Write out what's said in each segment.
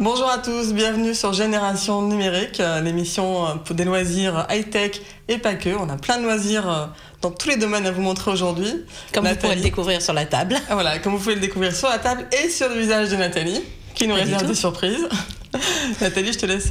Bonjour à tous, bienvenue sur Génération Numérique, l'émission pour des loisirs high-tech et pas que. On a plein de loisirs dans tous les domaines à vous montrer aujourd'hui. Comme Nathalie. Vous pourrez le découvrir sur la table. Voilà, comme vous pouvez le découvrir sur la table et sur le visage de Nathalie, qui nous réserve des surprises. Nathalie, je te laisse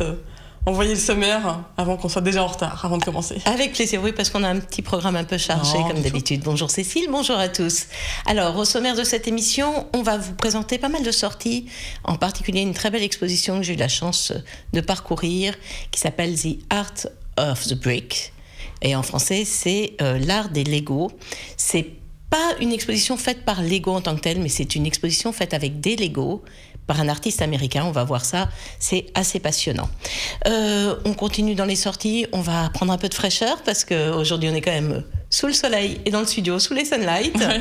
envoyer le sommaire avant qu'on soit déjà en retard, avant de commencer. Avec plaisir, oui, parce qu'on a un petit programme un peu chargé, comme d'habitude. Bonjour Cécile, bonjour à tous. Alors, au sommaire de cette émission, on va vous présenter pas mal de sorties, en particulier une très belle exposition que j'ai eu la chance de parcourir, qui s'appelle The Art of the Brick. Et en français, c'est l'art des Lego. C'est pas une exposition faite par Lego en tant que telle, mais c'est une exposition faite avec des Lego par un artiste américain. On va voir ça, c'est assez passionnant. On continue dans les sorties, on va prendre un peu de fraîcheur parce qu'aujourd'hui on est quand même sous le soleil et dans le studio, sous les sunlights. Ouais.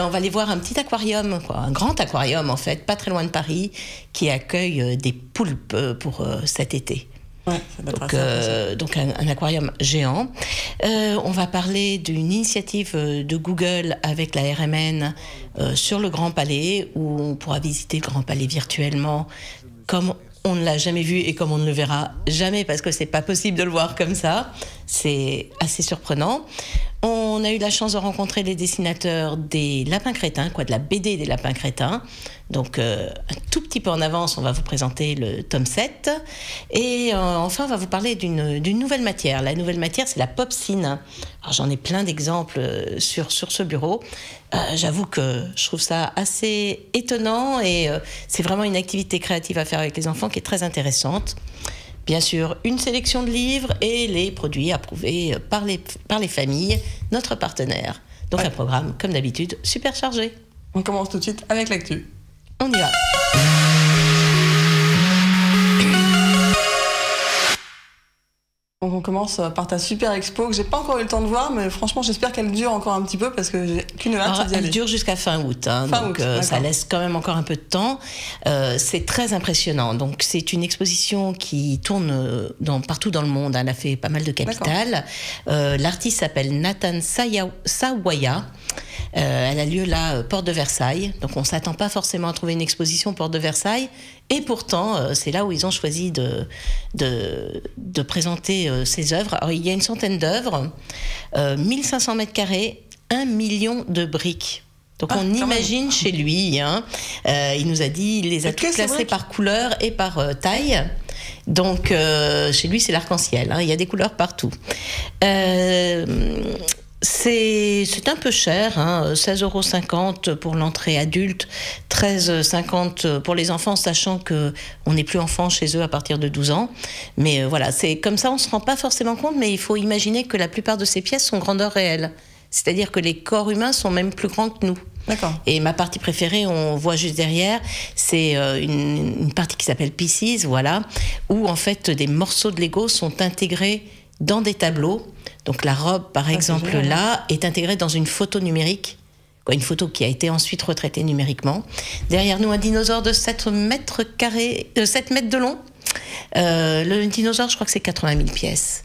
On va aller voir un petit aquarium, quoi, un grand aquarium en fait, pas très loin de Paris, qui accueille des poulpes pour cet été. Ouais, ça doit donc un aquarium géant. On va parler d'une initiative de Google avec la RMN sur le Grand Palais, où on pourra visiter le Grand Palais virtuellement comme on ne l'a jamais vu et comme on ne le verra jamais, parce que c'est pas possible de le voir comme ça. C'est assez surprenant. On a eu la chance de rencontrer les dessinateurs des Lapins Crétins, quoi, de la BD des Lapins Crétins. Donc, un tout petit peu en avance, on va vous présenter le tome 7. Et enfin, on va vous parler d'une nouvelle matière. La nouvelle matière, c'est la Popsine. Alors, j'en ai plein d'exemples sur ce bureau. J'avoue que je trouve ça assez étonnant et c'est vraiment une activité créative à faire avec les enfants qui est très intéressante. Bien sûr, une sélection de livres et les produits approuvés par les familles, notre partenaire. Donc ouais. Un programme, comme d'habitude, super chargé. On commence tout de suite avec l'actu. On y va. Donc on commence par ta super expo que j'ai pas encore eu le temps de voir, mais franchement j'espère qu'elle dure encore un petit peu parce que j'ai qu'une hâte d'y aller. Elle dure jusqu'à fin août, hein, donc ça laisse quand même encore un peu de temps. C'est très impressionnant. Donc c'est une exposition qui tourne partout dans le monde. Elle a fait pas mal de capitales. L'artiste s'appelle Nathan Sawaya. Elle a lieu là, Porte de Versailles. Donc on ne s'attend pas forcément à trouver une exposition Porte de Versailles. Et pourtant, c'est là où ils ont choisi de présenter ces œuvres. Alors, il y a une centaine d'œuvres, 1500 mètres carrés, 1 million de briques. Donc on imagine chez lui, hein, il nous a dit, il les a toutes classées par couleur et par taille. Donc chez lui, c'est l'arc-en-ciel, hein, il y a des couleurs partout. C'est un peu cher, hein, 16,50 € pour l'entrée adulte, 13,50 € pour les enfants, sachant qu'on n'est plus enfant chez eux à partir de 12 ans. Mais voilà, c'est comme ça, on ne se rend pas forcément compte, mais il faut imaginer que la plupart de ces pièces sont grandeur réelle. C'est-à-dire que les corps humains sont même plus grands que nous. D'accord. Et ma partie préférée, on voit juste derrière, c'est une partie qui s'appelle Pieces, voilà, où en fait des morceaux de Lego sont intégrés dans des tableaux. Donc la robe, par exemple, là, est intégrée dans une photo numérique, quoi, une photo qui a été ensuite retraitée numériquement. Derrière nous, un dinosaure de 7 mètres de long. Le dinosaure, je crois que c'est 80 000 pièces.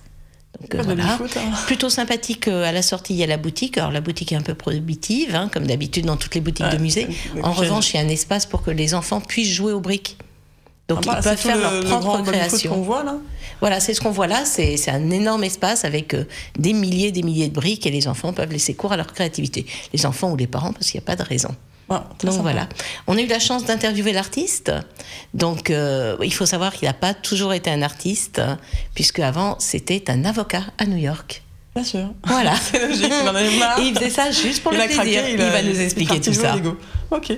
Donc, voilà. Foot, hein. Plutôt sympathique. À la sortie, il y a la boutique. Alors la boutique est un peu prohibitive, hein, comme d'habitude dans toutes les boutiques de musée. En revanche, il y a un espace pour que les enfants puissent jouer aux briques. Donc ils peuvent faire leur propre création. Qu'on voit, là. Voilà, c'est ce qu'on voit là. C'est un énorme espace avec des milliers de briques et les enfants peuvent laisser cours à leur créativité. Les enfants ou les parents, parce qu'il n'y a pas de raison. Wow, donc sympa. Voilà. On a eu la chance d'interviewer l'artiste. Donc il faut savoir qu'il n'a pas toujours été un artiste, puisque avant c'était un avocat à New York. Bien sûr. Voilà. C'est logique, il en avait marre. Et il faisait ça juste pour le plaisir. Il va nous expliquer tout ça. Ok.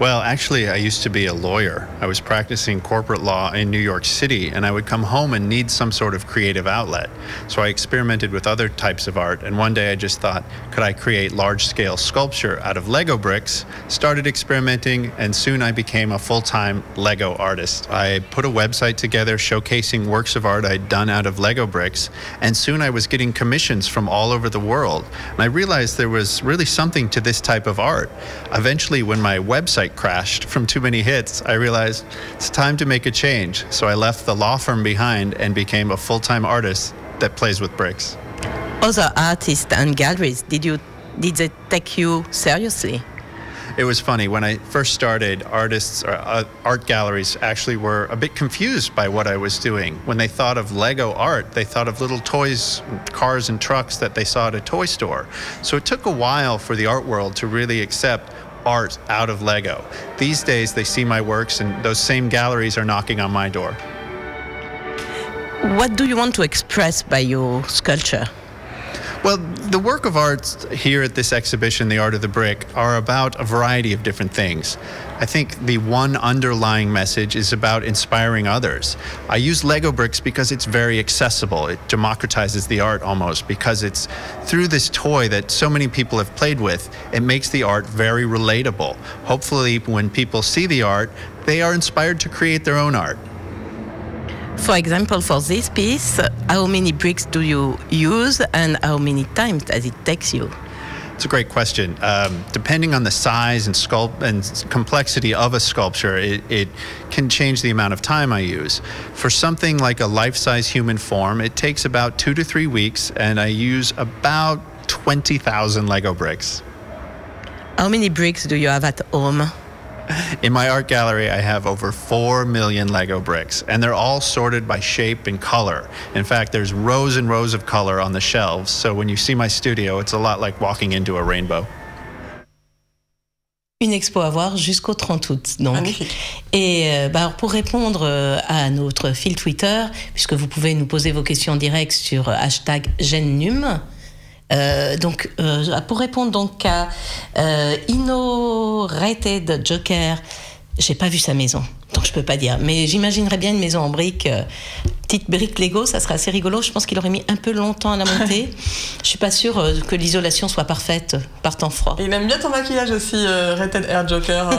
Well, actually, I used to be a lawyer. I was practicing corporate law in New York City, and I would come home and need some sort of creative outlet. So I experimented with other types of art, and one day I just thought, could I create large-scale sculpture out of Lego bricks? Started experimenting, and soon I became a full-time Lego artist. I put a website together showcasing works of art I'd done out of Lego bricks, and soon I was getting commissions from all over the world. And I realized there was really something to this type of art. Eventually, when my website crashed from too many hits, I realized it's time to make a change. So I left the law firm behind and became a full-time artist that plays with bricks. Other artists and galleries, did they take you seriously? it was funny. When I first started, artists or art galleries actually were a bit confused by what I was doing. When they thought of Lego art, they thought of little toys, cars and trucks that they saw at a toy store. So it took a while for the art world to really accept art out of Lego. These days, they see my works and those same galleries are knocking on my door. What do you want to express by your sculpture? Well, the work of art here at this exhibition, The Art of the Brick, are about a variety of different things. I think the one underlying message is about inspiring others. I use Lego bricks because it's very accessible. It democratizes the art almost because it's through this toy that so many people have played with. It makes the art very relatable. Hopefully, when people see the art, they are inspired to create their own art. For example, for this piece, how many bricks do you use and how many times does it take you? It's a great question. Depending on the size and complexity of a sculpture, it can change the amount of time I use. For something like a life-size human form, it takes about 2 to 3 weeks and I use about 20,000 Lego bricks. How many bricks do you have at home? In my art gallery, I have over 4 million Lego bricks, and they're all sorted by shape and color. In fact, there's rows and rows of color on the shelves, so when you see my studio, it's a lot like walking into a rainbow. Une expo à voir jusqu'au 30 août, donc. Magnifique. Et alors pour répondre à notre fil Twitter, puisque vous pouvez nous poser vos questions en direct sur hashtag GenNum, donc, pour répondre donc à Inorated Joker, j'ai pas vu sa maison, donc je peux pas dire. Mais j'imaginerais bien une maison en briques, petite brique Lego, ça serait assez rigolo. Je pense qu'il aurait mis un peu longtemps à la monter. Je suis pas sûre que l'isolation soit parfaite par temps froid. Et il aime bien ton maquillage aussi, Rated Air Joker.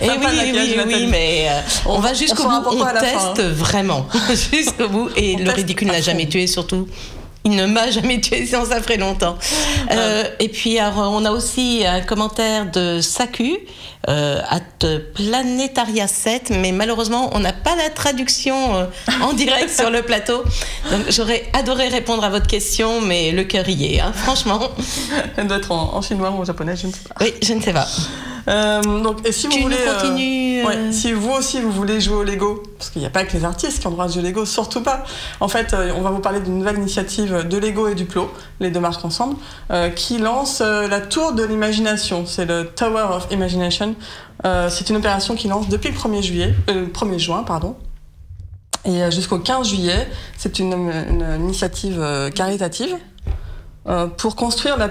Et oui, mais on va jusqu'au bout, on teste vraiment jusqu'au bout. Et le ridicule n'a jamais tué, surtout. Il ne m'a jamais tué, sinon ça ferait longtemps. Et puis, alors, on a aussi un commentaire de Saku, @Planetaria7, mais malheureusement, on n'a pas la traduction en direct sur le plateau. Donc, j'aurais adoré répondre à votre question, mais le cœur y est, hein, franchement. Elle doit être en chinois ou en japonais, je ne sais pas. Oui, je ne sais pas. Donc, et si vous voulez, ouais, si vous aussi vous voulez jouer au Lego, parce qu'il n'y a pas que les artistes qui ont droit à jouer au Lego, surtout pas. En fait, on va vous parler d'une nouvelle initiative de Lego et Duplo, les deux marques ensemble, qui lance la Tour de l'Imagination. C'est le Tower of Imagination. C'est une opération qui lance depuis le 1er juin, pardon. Et jusqu'au 15 juillet, c'est une initiative caritative. Pour construire la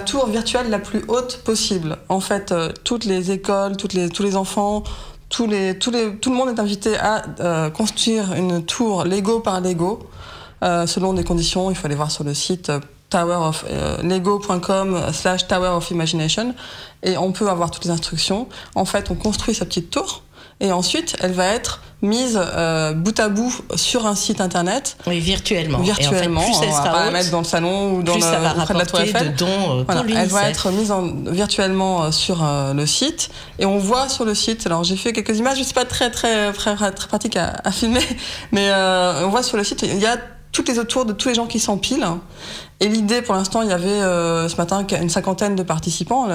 tour virtuelle la plus haute possible. En fait, toutes les écoles, tous les enfants, tout le monde est invité à construire une tour Lego par Lego, selon des conditions. Il faut aller voir sur le site lego.com/towerofimagination et on peut avoir toutes les instructions. En fait, on construit sa petite tour. Et ensuite, elle va être mise bout à bout sur un site internet. Oui, virtuellement. Virtuellement. Et en fait, plus on ne va pas la mettre dans le salon ou dans près de la Tour Eiffel. Voilà. Elle va être mise virtuellement sur le site. Et on voit sur le site, alors j'ai fait quelques images, je ne suis pas très pratique à filmer, mais on voit sur le site, il y a toutes les autours de tous les gens qui s'empilent. Et l'idée, pour l'instant, il y avait ce matin une 50aine de participants.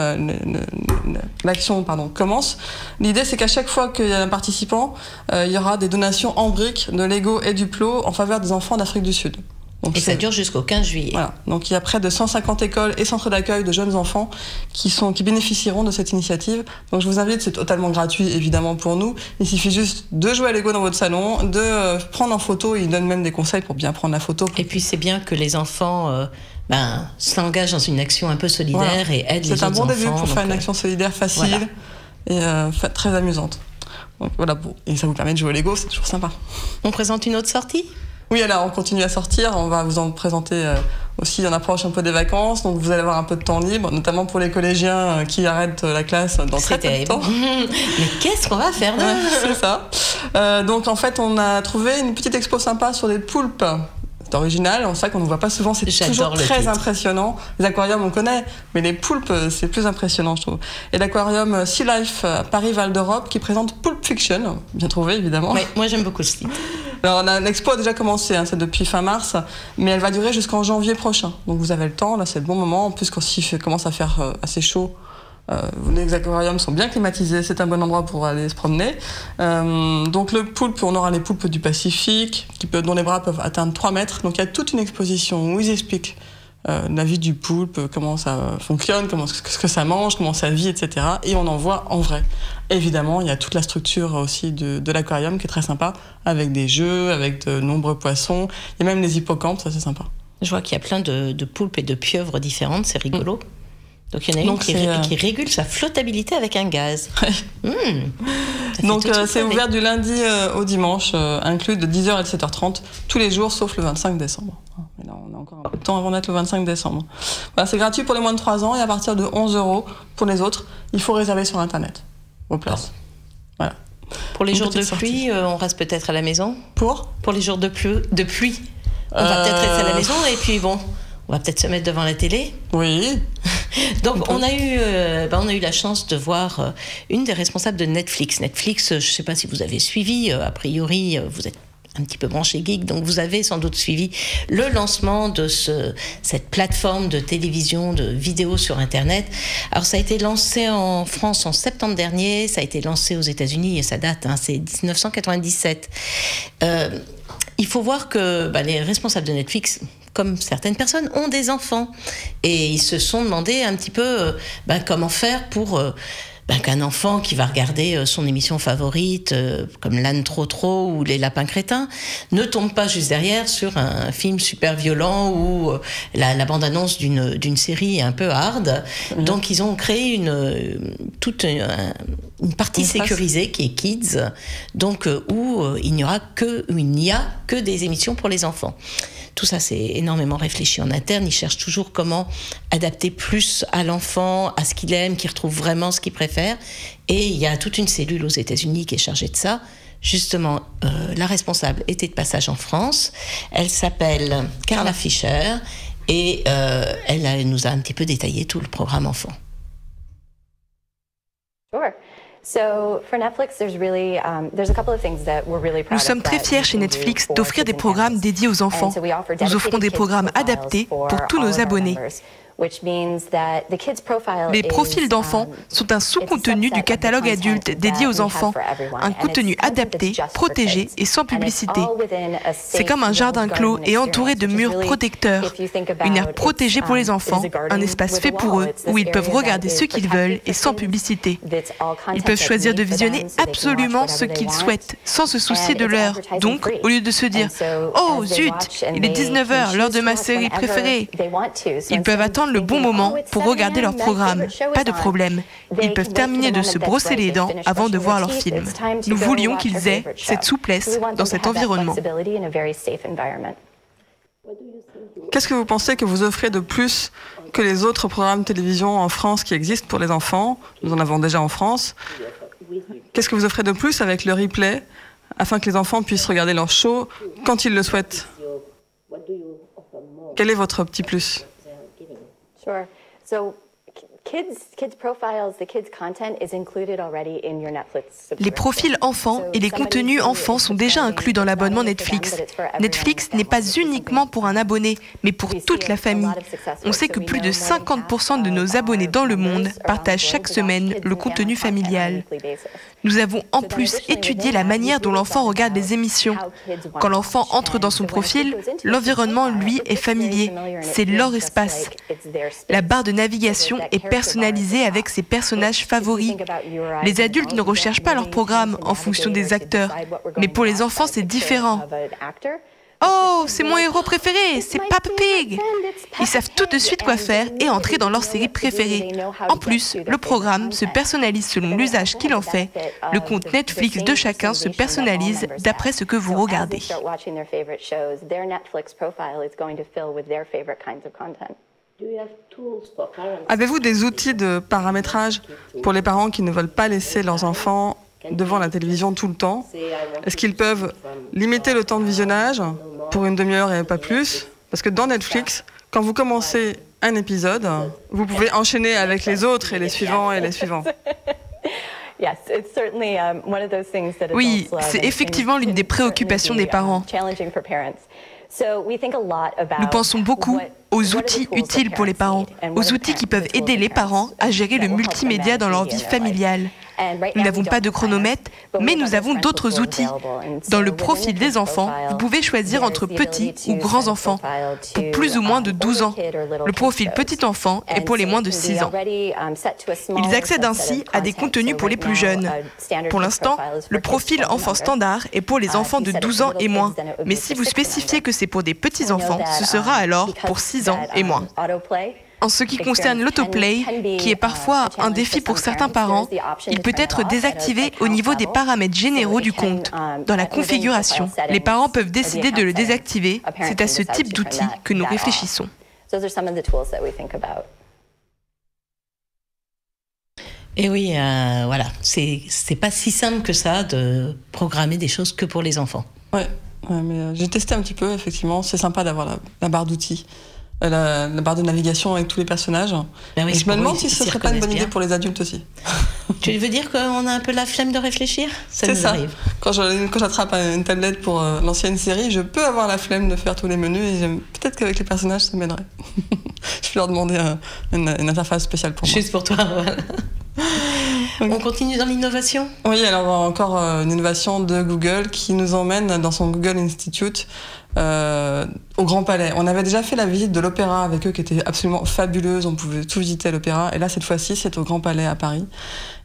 L'action commence. L'idée, c'est qu'à chaque fois qu'il y a un participant, il y aura des donations en briques de Lego et Duplo en faveur des enfants d'Afrique du Sud. Donc, et ça dure jusqu'au 15 juillet. Voilà. Donc il y a près de 150 écoles et centres d'accueil de jeunes enfants qui bénéficieront de cette initiative. Donc je vous invite, c'est totalement gratuit évidemment pour nous. Il suffit juste de jouer à Lego dans votre salon, de prendre en photo. Ils donnent même des conseils pour bien prendre la photo. Et puis c'est bien que les enfants s'engagent dans une action un peu solidaire, voilà. Et aident les autres enfants. C'est un bon début pour faire une action solidaire facile, voilà. Et très amusante. Donc, voilà, bon. Et ça vous permet de jouer à Lego, c'est toujours sympa. On présente une autre sortie ? Oui, alors on continue à sortir, on va vous en présenter aussi, on approche un peu des vacances, donc vous allez avoir un peu de temps libre, notamment pour les collégiens qui arrêtent la classe dans très peu de temps. Mais qu'est-ce qu'on va faire là? C'est ça. Donc en fait, on a trouvé une petite expo sympa sur des poulpes. C'est original, on sait qu'on ne voit pas souvent, c'est toujours très impressionnant. Les aquariums, on connaît, mais les poulpes, c'est plus impressionnant, je trouve. Et l'aquarium Sea Life à Paris-Val d'Europe qui présente Pulp Fiction, bien trouvé évidemment. Oui, moi j'aime beaucoup ce site. Alors l'expo a déjà commencé, hein, c'est depuis fin mars, mais elle va durer jusqu'en janvier prochain. Donc vous avez le temps, là c'est le bon moment. En plus, quand il commence à faire assez chaud, Les aquariums sont bien climatisés, c'est un bon endroit pour aller se promener. Donc le poulpe, on aura les poulpes du Pacifique, dont les bras peuvent atteindre 3 mètres. Donc il y a toute une exposition où ils expliquent la vie du poulpe, comment ça fonctionne, ce que ça mange, comment ça vit, etc. Et on en voit en vrai. Évidemment, il y a toute la structure aussi de l'aquarium qui est très sympa, avec des jeux, avec de nombreux poissons. Il y a même les hippocampes, ça c'est sympa. Je vois qu'il y a plein de poulpes et de pieuvres différentes, c'est rigolo. Donc il y en a une qui régule sa flottabilité avec un gaz. Ouais. Mmh. Donc c'est ouvert du lundi au dimanche, inclus de 10h à 17h30, tous les jours sauf le 25 décembre. Mais là, on a encore un peu de temps avant d'être le 25 décembre. Voilà, c'est gratuit pour les moins de 3 ans et à partir de 11 € pour les autres, il faut réserver sur Internet, vos places. Voilà. Pour les jours de pluie, on reste peut-être à la maison. Pour les jours de pluie, on va peut-être rester à la maison et puis bon, on va peut-être se mettre devant la télé. Oui. Donc on a eu la chance de voir une des responsables de Netflix. Netflix, je ne sais pas si vous avez suivi, a priori vous êtes un petit peu branché geek, donc vous avez sans doute suivi le lancement de cette plateforme de télévision, de vidéos sur Internet. Alors ça a été lancé en France en septembre dernier, ça a été lancé aux États-Unis et ça date, hein, c'est 1997. Il faut voir que les responsables de Netflix, comme certaines personnes, ont des enfants. Et ils se sont demandé un petit peu comment faire pour qu'un enfant qui va regarder son émission favorite, comme L'âne trop ou Les Lapins Crétins, ne tombe pas juste derrière sur un film super violent ou la bande-annonce d'une série un peu hard. Mmh. Donc ils ont créé toute une partie sécurisée qui est Kids, donc où il n'y a que des émissions pour les enfants. Tout ça, c'est énormément réfléchi en interne. Ils cherchent toujours comment adapter plus à l'enfant, à ce qu'il aime, qu'il retrouve vraiment ce qu'il préfère. Et il y a toute une cellule aux États-Unis qui est chargée de ça. Justement, la responsable était de passage en France. Elle s'appelle Carla Fischer et elle nous a un petit peu détaillé tout le programme enfant. Sure. Nous sommes très fiers chez Netflix d'offrir des programmes dédiés aux enfants. Nous offrons des programmes adaptés pour tous nos abonnés. Les profils d'enfants sont un sous-contenu du catalogue adulte dédié aux enfants, un contenu adapté, protégé et sans publicité. C'est comme un jardin clos et entouré de murs protecteurs, une aire protégée pour les enfants, un espace fait pour eux où ils peuvent regarder ce qu'ils veulent et sans publicité. Ils peuvent choisir de visionner absolument ce qu'ils souhaitent, sans se soucier de l'heure. Donc, au lieu de se dire « Oh zut, il est 19 h, l'heure de ma série préférée », ils peuvent attendre le bon moment pour regarder leur programme. Pas de problème. Ils peuvent terminer de se brosser les dents avant de voir leur film. Nous voulions qu'ils aient cette souplesse dans cet environnement. Qu'est-ce que vous pensez que vous offrez de plus que les autres programmes de télévision en France qui existent pour les enfants? Nous en avons déjà en France. Qu'est-ce que vous offrez de plus avec le replay afin que les enfants puissent regarder leur show quand ils le souhaitent? Quel est votre petit plus? Sure. So kids profiles, the kids content is included already in your Netflix. Les profils enfants et les contenus enfants sont déjà inclus dans l'abonnement Netflix. Netflix n'est pas uniquement pour un abonné, mais pour toute la famille. On sait que plus de 50% de nos abonnés dans le monde partagent chaque semaine le contenu familial. Nous avons en plus étudié la manière dont l'enfant regarde les émissions. Quand l'enfant entre dans son profil, l'environnement, lui, est familier. C'est leur espace. La barre de navigation est personnalisée avec ses personnages favoris. Les adultes ne recherchent pas leur programme en fonction des acteurs, mais pour les enfants, c'est différent. « Oh, c'est mon héros préféré, c'est Peppa Pig !» Ils savent tout de suite quoi faire et entrer dans leur série préférée. En plus, le programme se personnalise selon l'usage qu'il en fait. Le compte Netflix de chacun se personnalise d'après ce que vous regardez. Avez-vous des outils de paramétrage pour les parents qui ne veulent pas laisser leurs enfants devant la télévision tout le temps? Est-ce qu'ils peuvent limiter le temps de visionnage pour une demi-heure et pas plus? Parce que dans Netflix, quand vous commencez un épisode, vous pouvez enchaîner avec les autres et les suivants et les suivants. Oui, c'est effectivement l'une des préoccupations des parents. Nous pensons beaucoup aux outils utiles pour les parents, aux outils qui peuvent aider les parents à gérer le multimédia dans leur vie familiale. Nous n'avons pas de chronomètre, mais nous avons d'autres outils. Dans le profil des enfants, vous pouvez choisir entre petits ou grands enfants, pour plus ou moins de 12 ans. Le profil petit enfant est pour les moins de 6 ans. Ils accèdent ainsi à des contenus pour les plus jeunes. Pour l'instant, le profil enfant standard est pour les enfants de 12 ans et moins. Mais si vous spécifiez que c'est pour des petits enfants, ce sera alors pour 6 ans et moins. En ce qui concerne l'autoplay, qui est parfois un défi pour certains parents, il peut être désactivé au niveau des paramètres généraux du compte, dans la configuration. Les parents peuvent décider de le désactiver. C'est à ce type d'outil que nous réfléchissons. Et oui, voilà, c'est pas si simple que ça de programmer des choses que pour les enfants. Ouais, mais j'ai testé un petit peu, effectivement, c'est sympa d'avoir la barre d'outils. La barre de navigation avec tous les personnages. Ben oui, je me demande si ce ne serait pas une bonne idée pour les adultes aussi. Tu veux dire qu'on a un peu la flemme de réfléchir? C'est ça. Quand j'attrape une tablette pour lancer une série, je peux avoir la flemme de faire tous les menus et peut-être qu'avec les personnages, ça m'aiderait. Je peux leur demander une interface spéciale pour moi. Juste pour toi, voilà. Okay. On continue dans l'innovation? Oui, alors encore une innovation de Google qui nous emmène dans son Google Institute au Grand Palais. On avait déjà fait la visite de l'Opéra avec eux qui était absolument fabuleuse, on pouvait tout visiter à l'Opéra et là cette fois-ci c'est au Grand Palais à Paris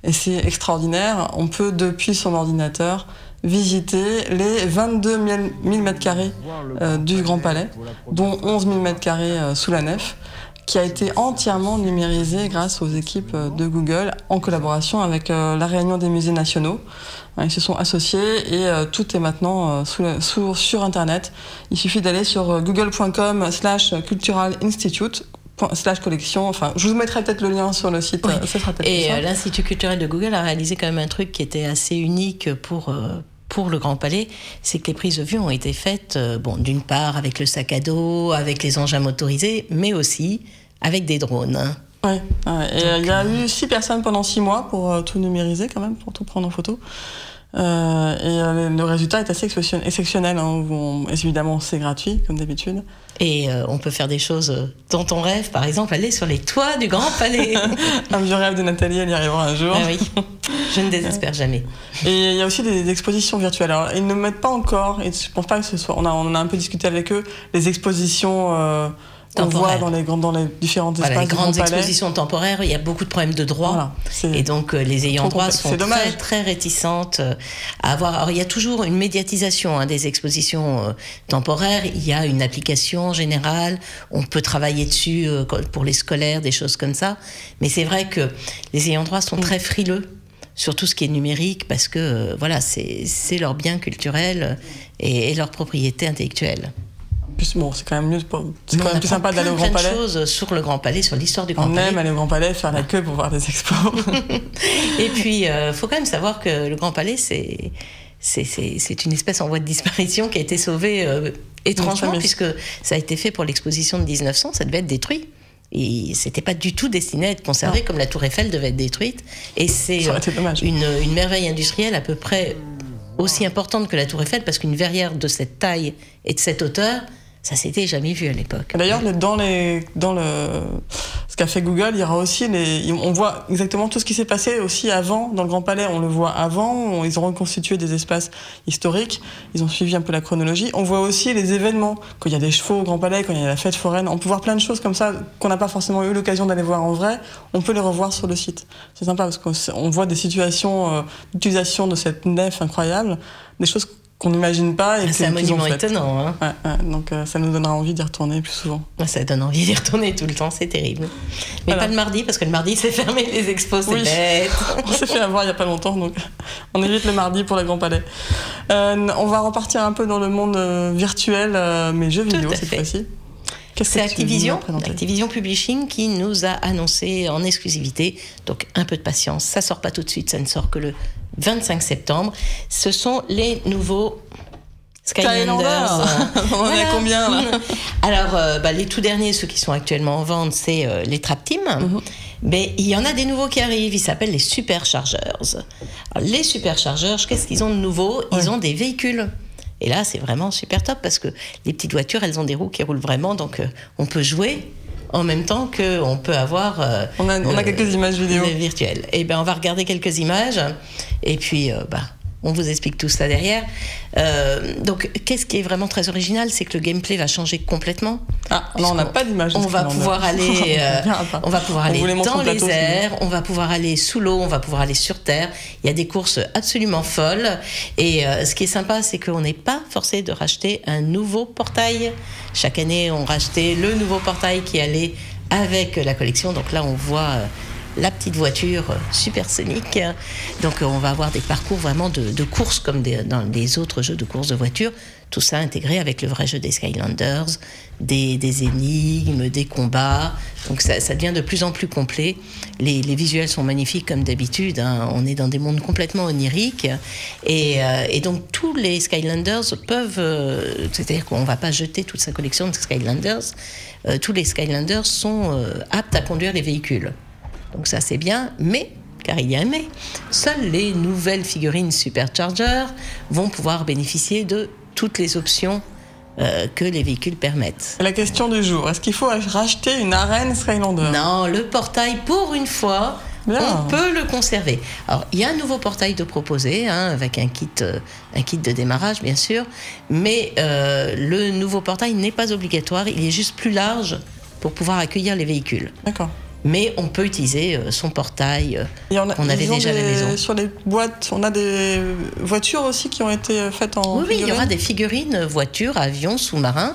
et c'est extraordinaire, on peut depuis son ordinateur visiter les 22 000 m² du Grand Palais, dont 11 000 m² sous la nef, qui a été entièrement numérisé grâce aux équipes de Google en collaboration avec la Réunion des musées nationaux. Ils se sont associés et tout est maintenant sur Internet. Il suffit d'aller sur google.com/culturalinstitute/collection. Enfin, je vous mettrai peut-être le lien sur le site. Oui. Ce sera et l'Institut culturel de Google a réalisé quand même un truc qui était assez unique pour le Grand Palais, c'est que les prises de vue ont été faites, bon, d'une part avec le sac à dos, avec les engins motorisés, mais aussi avec des drones. Oui, et il y a eu 6 personnes pendant 6 mois pour tout numériser quand même, pour tout prendre en photo. Et le résultat est assez exceptionnel, hein, évidemment c'est gratuit comme d'habitude. Et on peut faire des choses dont on rêve, par exemple aller sur les toits du Grand Palais. Un vieux rêve de Nathalie, elle y arrivera un jour. Ah oui, je ne désespère jamais. Et il y a aussi des expositions virtuelles. Alors ils ne mettent pas encore, et je pense pas que ce soit, on a un peu discuté avec eux, les expositions... on voit dans les différents espaces. Voilà, les grandes expositions temporaires, il y a beaucoup de problèmes de droit. Voilà, et donc les ayants droit sont très, très réticentes à avoir. Alors il y a toujours une médiatisation hein, des expositions temporaires. Il y a une application générale. On peut travailler dessus pour les scolaires, des choses comme ça. Mais c'est vrai que les ayants droit sont très frileux sur tout ce qui est numérique parce que voilà, c'est leur bien culturel et leur propriété intellectuelle. Bon, c'est quand même mieux, c'est quand même plus sympa d'aller au Grand Palais. On a plein de choses sur le Grand Palais, sur l'histoire du Grand Palais. On aime aller au Grand Palais, faire la queue pour voir des expos. Et puis, il faut quand même savoir que le Grand Palais, c'est une espèce en voie de disparition qui a été sauvée étrangement, puisque ça a été fait pour l'exposition de 1900, ça devait être détruit. Et c'était pas du tout destiné à être conservé, non. Comme la Tour Eiffel devait être détruite. Et c'est une merveille industrielle à peu près aussi importante que la Tour Eiffel, parce qu'une verrière de cette taille et de cette hauteur, ça s'était jamais vu à l'époque. D'ailleurs, ce qu'a fait Google, il y aura aussi on voit exactement tout ce qui s'est passé aussi avant dans le Grand Palais. On le voit avant. Ils ont reconstitué des espaces historiques. Ils ont suivi un peu la chronologie. On voit aussi les événements. Quand il y a des chevaux au Grand Palais, quand il y a la fête foraine, on peut voir plein de choses comme ça qu'on n'a pas forcément eu l'occasion d'aller voir en vrai. On peut les revoir sur le site. C'est sympa parce qu'on voit des situations d'utilisation de cette nef incroyable, des choses qu'on n'imagine pas. C'est un monument étonnant. Hein. Ouais, donc ça nous donnera envie d'y retourner plus souvent. Ça donne envie d'y retourner tout le temps, c'est terrible. Mais pas le mardi, parce que le mardi c'est fermé, les expos, c'est bête. On s'est fait avoir il n'y a pas longtemps, donc on évite le mardi pour le Grand Palais. On va repartir un peu dans le monde virtuel, mais jeux vidéo cette fois-ci. C'est Activision Publishing qui nous a annoncé en exclusivité, donc un peu de patience, ça ne sort pas tout de suite, ça ne sort que le 25 septembre. Ce sont les nouveaux Skylanders. On en est combien là? Alors, les tout derniers, ceux qui sont actuellement en vente, c'est les Trap Team. Mais il y en a des nouveaux qui arrivent, ils s'appellent les Superchargers. Alors, les Superchargers, qu'est-ce qu'ils ont de nouveau? Ils ont des véhicules. Et là, c'est vraiment super top parce que les petites voitures, elles ont des roues qui roulent vraiment, donc on peut jouer en même temps qu'on peut avoir... on a quelques images vidéo. Virtuelles. Et bien, on va regarder quelques images et puis on vous explique tout ça derrière. Donc, qu'est-ce qui est vraiment très original, c'est que le gameplay va changer complètement. Ah, non, on n'a pas d'image. On va pouvoir aller, on va pouvoir aller dans les airs, on va pouvoir aller sous l'eau, on va pouvoir aller sur terre. Il y a des courses absolument folles. Et ce qui est sympa, c'est qu'on n'est pas forcé de racheter un nouveau portail. Chaque année, on rachetait le nouveau portail qui allait avec la collection. Donc là, on voit... la petite voiture supersonique. Donc on va avoir des parcours vraiment de course comme dans les autres jeux de course de voiture. Tout ça intégré avec le vrai jeu des Skylanders, des énigmes, des combats. Donc ça devient de plus en plus complet. Les visuels sont magnifiques comme d'habitude, hein. On est dans des mondes complètement oniriques. Et donc tous les Skylanders peuvent... c'est-à-dire qu'on ne va pas jeter toute sa collection de Skylanders. Tous les Skylanders sont aptes à conduire les véhicules. Donc ça c'est bien, mais, car il y a un mais, seules les nouvelles figurines Superchargers vont pouvoir bénéficier de toutes les options que les véhicules permettent. La question du jour, est-ce qu'il faut racheter une arène Skylander? Non, le portail pour une fois, bien. On peut le conserver. Alors il y a un nouveau portail de proposer, hein, avec un kit de démarrage bien sûr, mais le nouveau portail n'est pas obligatoire, il est juste plus large pour pouvoir accueillir les véhicules. D'accord. Mais on peut utiliser son portail qu'on avait déjà à la maison. Sur les boîtes, on a des voitures aussi qui ont été faites en oui, figurines. Il y aura des figurines, voitures, avions, sous-marins.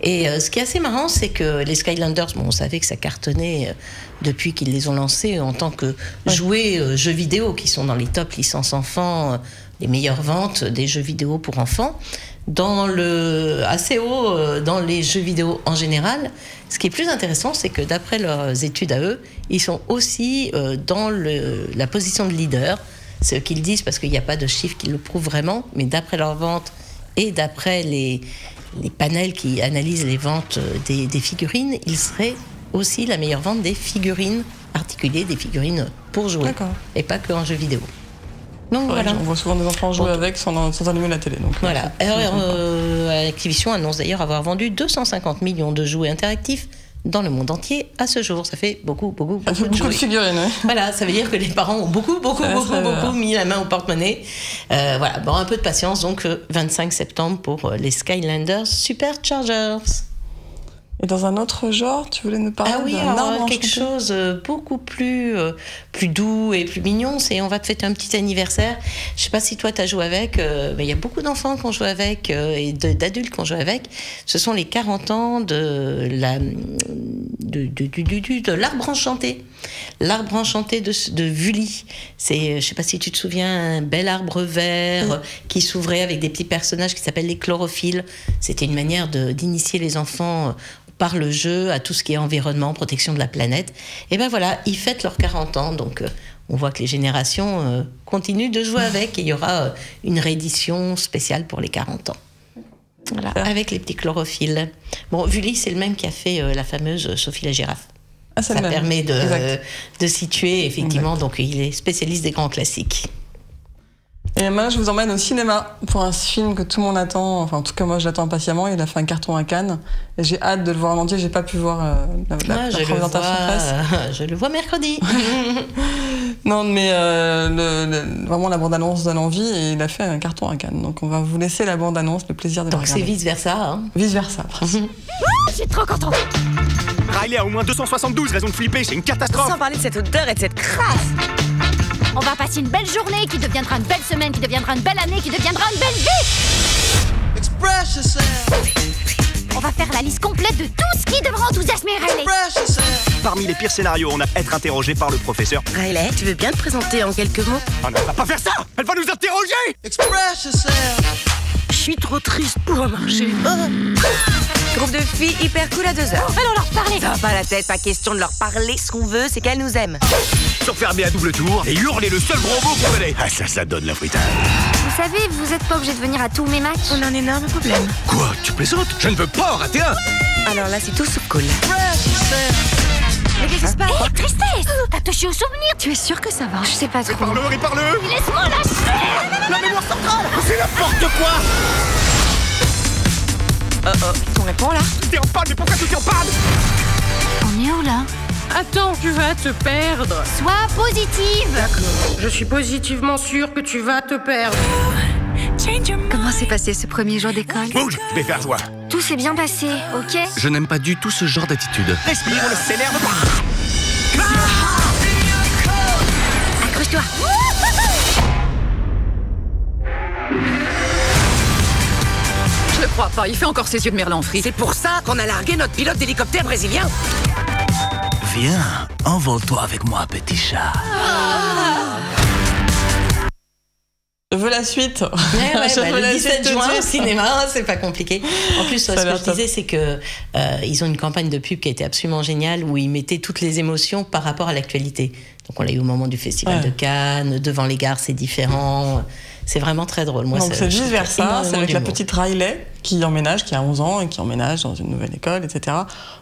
Et ce qui est assez marrant, c'est que les Skylanders, bon, on savait que ça cartonnait depuis qu'ils les ont lancés en tant que jouets jeux vidéo, qui sont dans les top licences enfants, les meilleures ventes des jeux vidéo pour enfants. Dans le assez haut dans les jeux vidéo en général. Ce qui est plus intéressant, c'est que d'après leurs études à eux, ils sont aussi dans la position de leader. C'est eux qui le disent parce qu'il n'y a pas de chiffres qui le prouvent vraiment, mais d'après leurs ventes et d'après les panels qui analysent les ventes des figurines, ils seraient aussi la meilleure vente des figurines articulées, des figurines pour jouer, et pas que en jeux vidéo. Donc, ouais, voilà. On voit souvent des enfants jouer avec sans allumer la télé. Donc, voilà. Activision annonce d'ailleurs avoir vendu 250 millions de jouets interactifs dans le monde entier à ce jour. Ça fait beaucoup de figurines. Ouais. Voilà, ça veut dire que les parents ont beaucoup mis la main au porte-monnaie. Voilà, bon, un peu de patience. Donc, 25 septembre pour les Skylanders Superchargers. Et dans un autre genre, tu voulais nous parler d'un arbre quelque chose beaucoup plus doux et plus mignon, c'est on va te fêter un petit anniversaire. Je sais pas si toi t'as joué avec, mais il y a beaucoup d'enfants qu'on joue avec et d'adultes qu'on joue avec. Ce sont les 40 ans de l'arbre enchanté. L'arbre enchanté de Vulli. C'est, je sais pas si tu te souviens, un bel arbre vert qui s'ouvrait avec des petits personnages qui s'appellent les chlorophylles. C'était une manière d'initier les enfants par le jeu à tout ce qui est environnement, protection de la planète. Et ben voilà, ils fêtent leurs 40 ans, donc on voit que les générations continuent de jouer avec, et il y aura une réédition spéciale pour les 40 ans. Voilà, avec les petits chlorophylles. Bon, Vulli, c'est le même qui a fait la fameuse Sophie la girafe. Ah, ça permet de situer, effectivement, donc il est spécialiste des grands classiques. Et moi, je vous emmène au cinéma pour un film que tout le monde attend. Enfin, en tout cas, moi, je l'attends impatiemment. Il a fait un carton à Cannes. Et j'ai hâte de le voir en entier. J'ai pas pu voir la présentation presse. Je le vois mercredi. Non, mais vraiment, la bande-annonce donne envie. Et il a fait un carton à Cannes. Donc, on va vous laisser la bande-annonce, le plaisir de la regarder. Donc, c'est vice-versa. Hein. Vice-versa. J'ai trop contente. Riley a au moins 272 raisons de flipper. C'est une catastrophe. Sans parler de cette odeur et de cette crasse. On va passer une belle journée qui deviendra une belle semaine, qui deviendra une belle année, qui deviendra une belle vie. Express yourself. On va faire la liste complète de tout ce qui devra enthousiasmer Riley. Parmi les pires scénarios, on a être interrogé par le professeur. Riley, tu veux bien te présenter en quelques mots? Oh non, elle va pas faire ça! Elle va nous interroger! Express yourself. Je suis trop triste pour marcher. Groupe de filles hyper cool à 2 heures. Allons leur parler. Ça va pas la tête, pas question de leur parler. Ce qu'on veut, c'est qu'elles nous aiment. S'enfermer à double tour et hurler le seul gros mot qu'on connaît. Ah ça donne la fritale. Vous savez, vous êtes pas obligé de venir à tous mes matchs. On a un énorme problème. Quoi? Tu plaisantes? Je ne veux pas en rater un. Alors là, c'est tout sauf cool. Mais qu'est-ce qui se passe? Hé, tristesse! T'as touché au souvenir! Tu es sûr que ça va? Je sais pas trop. Réparle-le! Laisse-moi lâcher! La mémoire centrale! C'est n'importe quoi! T'en réponds là? T'es en panne, mais pourquoi tu t'es en panne? On est où là? Attends, tu vas te perdre. Sois positive. D'accord. Je suis positivement sûre que tu vas te perdre. Comment s'est passé ce premier jour d'école? Bouge, je vais faire joie. Tout s'est bien passé, ok? Je n'aime pas du tout ce genre d'attitude. Respire, on s'énerve pas. Ah, accroche-toi. Je crois pas, il fait encore ses yeux de merlan frit. C'est pour ça qu'on a largué notre pilote d'hélicoptère brésilien. Viens, envole-toi avec moi, petit chat. Je veux la suite. Ouais, ouais, bah, le 17 juin au cinéma, c'est pas compliqué. En plus, ce que je disais, c'est que ils ont une campagne de pub qui a été absolument géniale où ils mettaient toutes les émotions par rapport à l'actualité. Donc on l'a eu au moment du festival de Cannes, devant les gares, c'est différent. C'est vraiment très drôle. Moi, donc c'est Vice-versa, c'est avec la petite Riley qui emménage, qui a 11 ans et qui emménage dans une nouvelle école, etc.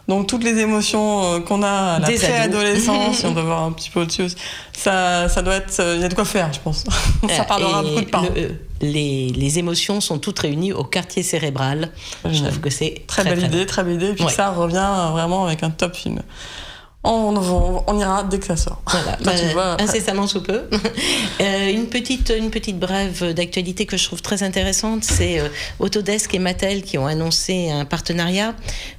Donc toutes les émotions qu'on a à la préadolescence, si on peut voir un petit peu au-dessus, ça doit être... Il y a de quoi faire, je pense. Ça parlera beaucoup de parents. Les émotions sont toutes réunies au quartier cérébral. Je trouve que c'est très belle idée. Et puis ça revient vraiment avec un top film. On ira dès que ça sort. Voilà, incessamment sous peu. Une petite brève d'actualité que je trouve très intéressante, c'est Autodesk et Mattel qui ont annoncé un partenariat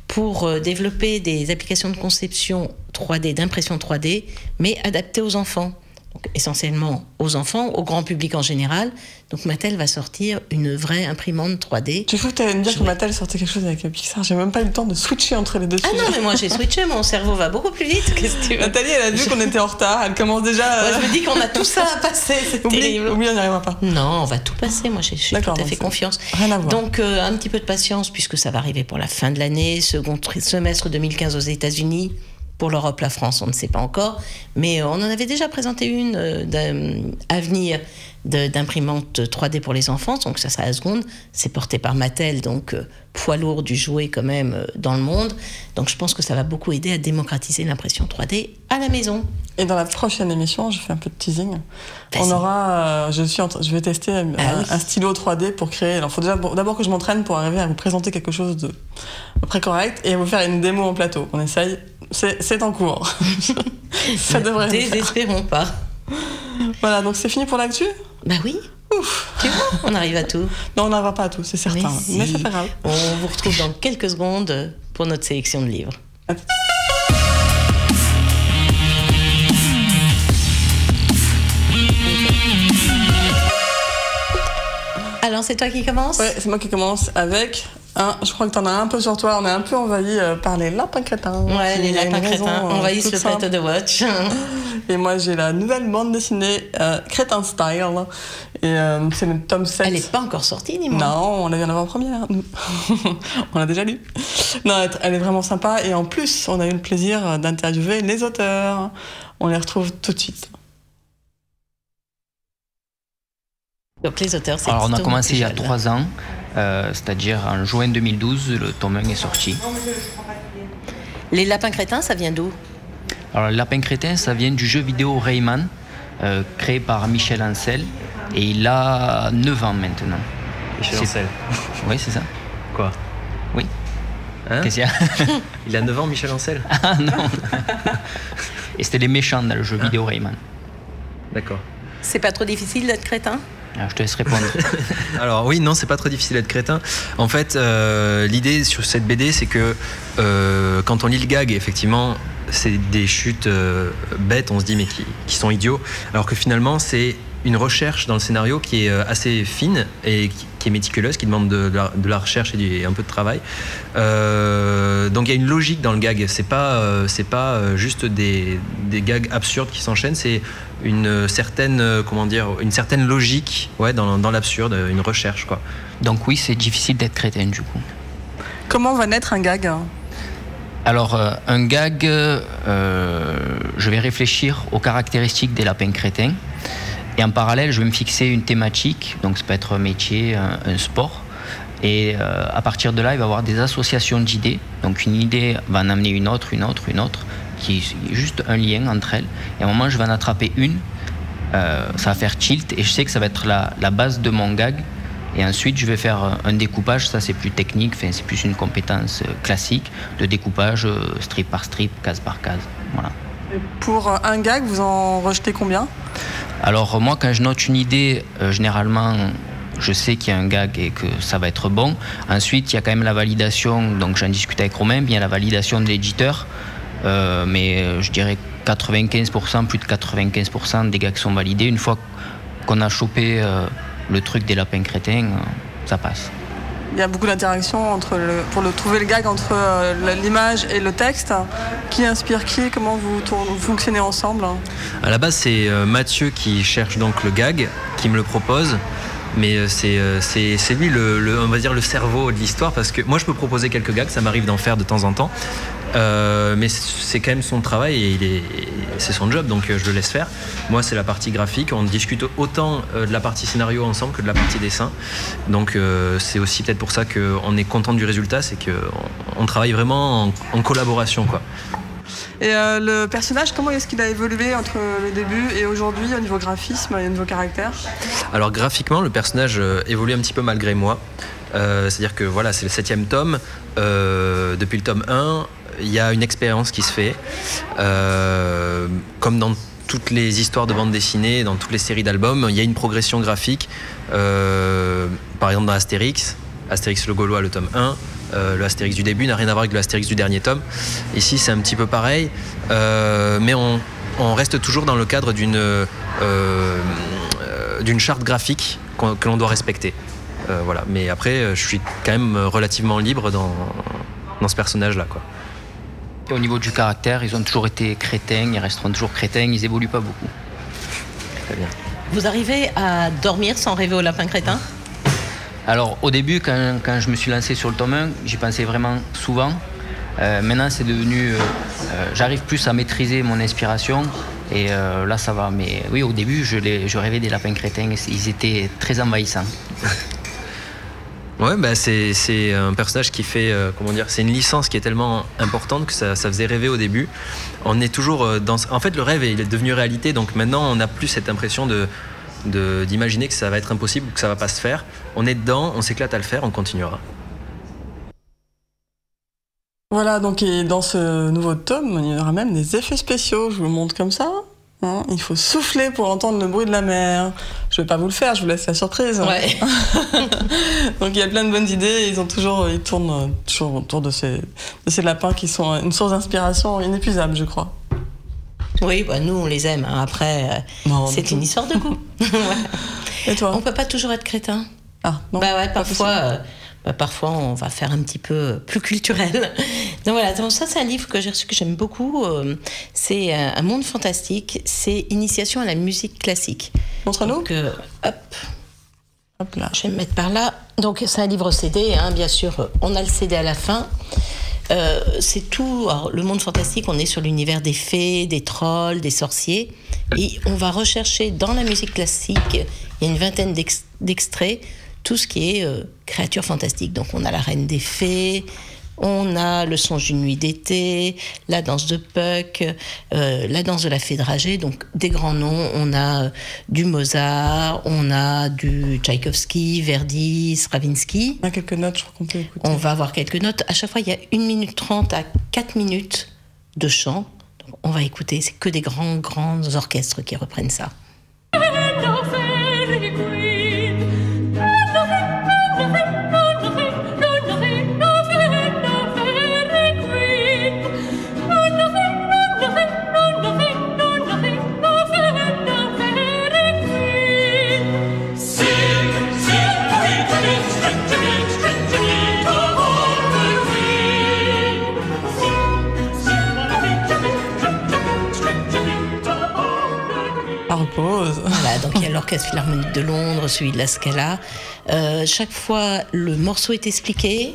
pour développer des applications de conception 3D, d'impression 3D, mais adaptées aux enfants. Donc, essentiellement aux enfants, au grand public en général. Donc Mattel va sortir une vraie imprimante 3D. Tu crois que tu allais me dire que Mattel sortait quelque chose avec Pixar? J'ai même pas eu le temps de switcher entre les deux. Ah non, mais moi j'ai switché, mon cerveau va beaucoup plus vite. Qu'est-ce que tu veux? Nathalie, elle a vu qu'on était en retard, elle commence déjà... Moi, je me dis qu'on a tout ça à passer, c'est terrible. Oublie, on n'y arrivera pas. Non, on va tout passer, moi je suis tout à fait confiance. Rien à voir. Donc un petit peu de patience, puisque ça va arriver pour la fin de l'année, second semestre 2015 aux États-Unis. Pour l'Europe, la France, on ne sait pas encore, mais on en avait déjà présenté une avenir d'imprimante 3D pour les enfants, donc ça sera à la seconde. C'est porté par Mattel, donc poids lourd du jouet quand même dans le monde. Donc je pense que ça va beaucoup aider à démocratiser l'impression 3D à la maison. Et dans la prochaine émission, je fais un peu de teasing. On aura, je vais tester un stylo 3D pour créer. Alors, faut déjà d'abord que je m'entraîne pour arriver à vous présenter quelque chose de pré correct et à vous faire une démo en plateau. On essaye. C'est en cours. Ça devrait être. Désespérons pas. Voilà, donc c'est fini pour l'actu? Bah oui. Ouf. Tu vois, on arrive à tout. Non, on n'arrivera pas à tout, c'est certain. Mais c'est pas grave. On vous retrouve dans quelques secondes pour notre sélection de livres. Alors, c'est toi qui commence? Ouais, c'est moi qui commence avec... je crois que t'en as un peu sur toi. On est un peu envahi par les lapins crétins. Ouais, les lapins crétins envahissent le plateau de Watch. Et moi, j'ai la nouvelle bande dessinée Crétin Style. Et c'est le tome 7. Elle n'est pas encore sortie, ni moi. Non, on l'a vu en avant-première. On l'a déjà lu. Non, elle est vraiment sympa. Et en plus, on a eu le plaisir d'interviewer les auteurs. On les retrouve tout de suite. Donc les auteurs, c'est... Alors on a commencé il y a 3 ans. C'est-à-dire en juin 2012, le tome 1 est sorti. Les lapins crétins, ça vient d'où? Alors, les lapins crétins, ça vient du jeu vidéo Rayman, créé par Michel Ancel, et il a 9 ans maintenant. Michel Ancel? Oui, c'est ça. Quoi? Oui. Hein? Qu'est-ce qu'il y a? Il a 9 ans, Michel Ancel? Ah non. Et c'était les méchants dans le jeu vidéo Rayman. D'accord. C'est pas trop difficile d'être crétin? Alors, je te laisse répondre. Alors oui, non, c'est pas très difficile d'être crétin. En fait, l'idée sur cette BD, c'est que quand on lit le gag, effectivement, c'est des chutes bêtes, on se dit mais qui sont idiots, alors que finalement, c'est une recherche dans le scénario qui est assez fine et qui est méticuleuse, qui demande de la recherche et un peu de travail. Donc il y a une logique dans le gag. C'est pas juste des gags absurdes qui s'enchaînent. C'est une certaine, comment dire, une certaine logique, ouais, dans l'absurde, une recherche, quoi. Donc oui, c'est difficile d'être crétin, du coup. Comment va naître un gag? Alors, un gag, je vais réfléchir aux caractéristiques des lapins crétins. Et en parallèle, je vais me fixer une thématique, donc ça peut être un métier, un sport. Et à partir de là, il va y avoir des associations d'idées. Donc une idée va en amener une autre, qui est juste un lien entre elles. Et à un moment, je vais en attraper une, ça va faire tilt, et je sais que ça va être la base de mon gag. Et ensuite, je vais faire un découpage, ça c'est plus technique, enfin, c'est plus une compétence classique de découpage strip par strip, case par case. Voilà. Et pour un gag, vous en rejetez combien? Alors moi, quand je note une idée, généralement, je sais qu'il y a un gag et que ça va être bon. Ensuite, il y a quand même la validation, donc j'en discute avec Romain, bien la validation de l'éditeur, mais je dirais 95%, plus de 95% des gags sont validés. Une fois qu'on a chopé le truc des Lapins Crétins, ça passe. Il y a beaucoup d'interaction pour trouver le gag entre l'image et le texte. Qui inspire qui? Comment vous fonctionnez ensemble? À la base, c'est Mathieu qui cherche donc le gag, qui me le propose. Mais c'est lui, on va dire, le cerveau de l'histoire, parce que moi, je peux proposer quelques gags, ça m'arrive d'en faire de temps en temps. Mais c'est quand même son travail et c'est son job, donc je le laisse faire. Moi, c'est la partie graphique. On discute autant de la partie scénario ensemble que de la partie dessin. Donc c'est aussi peut-être pour ça qu'on est content du résultat, c'est qu'on travaille vraiment en collaboration, quoi. Et le personnage, comment est-ce qu'il a évolué entre le début et aujourd'hui au niveau graphisme et au niveau caractère? Alors graphiquement, le personnage évolue un petit peu malgré moi. C'est-à-dire que voilà, c'est le 7e tome. Depuis le tome 1, il y a une expérience qui se fait. Comme dans toutes les histoires de bande dessinée, dans toutes les séries d'albums, il y a une progression graphique. Par exemple dans Astérix, Astérix le Gaulois, le tome 1. Le Astérix du début n'a rien à voir avec le Astérix du dernier tome. Ici, c'est un petit peu pareil, mais on reste toujours dans le cadre d'une charte graphique que l'on doit respecter. Voilà. Mais après, je suis quand même relativement libre dans ce personnage-là, quoi. Et au niveau du caractère, ils ont toujours été crétins, ils resteront toujours crétins, ils évoluent pas beaucoup. Très bien. Vous arrivez à dormir sans rêver au Lapin Crétin? Alors au début, quand je me suis lancé sur le tome 1, j'y pensais vraiment souvent. Maintenant, c'est devenu... j'arrive plus à maîtriser mon inspiration et là, ça va. Mais oui, au début, je rêvais des Lapins Crétins. Ils étaient très envahissants. Ouais, bah, c'est un personnage qui fait, comment dire, c'est une licence qui est tellement importante que ça faisait rêver au début. On est toujours dans... En fait, le rêve, il est devenu réalité. Donc maintenant, on n'a plus cette impression d'imaginer que ça va être impossible ou que ça va pas se faire. On est dedans, on s'éclate à le faire, on continuera. Voilà, donc et dans ce nouveau tome, il y aura même des effets spéciaux. Je vous le montre comme ça. Hein, il faut souffler pour entendre le bruit de la mer. Je vais pas vous le faire, je vous laisse la surprise. Ouais. Donc il y a plein de bonnes idées. Ils tournent toujours autour de ces lapins qui sont une source d'inspiration inépuisable, je crois. Oui, bah nous on les aime. Hein. Après, c'est une histoire de goût. Ouais. Et toi? On peut pas toujours être crétin. Ah non. Bah ouais, parfois on va faire un petit peu plus culturel. Donc voilà. Donc ça, c'est un livre que j'ai reçu que j'aime beaucoup. C'est un monde fantastique. C'est initiation à la musique classique. Montre-nous. Hop là. Je vais me mettre par là. Donc c'est un livre CD, hein, bien sûr. On a le CD à la fin. C'est tout. Alors, le monde fantastique, on est sur l'univers des fées, des trolls, des sorciers. Et on va rechercher dans la musique classique, il y a une vingtaine d'extraits, tout ce qui est créatures fantastiques. Donc on a la Reine des Fées, on a le songe d'une nuit d'été, la danse de Puck, la danse de la fée dragée, donc des grands noms. On a du Mozart, on a du Tchaïkovski, Verdi, Stravinsky. On a quelques notes, je crois qu'on peut écouter. On va avoir quelques notes. À chaque fois, il y a 1 minute 30 à 4 minutes de chant. Donc, on va écouter, c'est que des grands orchestres qui reprennent ça. Voilà, donc il y a l'Orchestre Philharmonique de Londres, celui de la Scala. Chaque fois, le morceau est expliqué,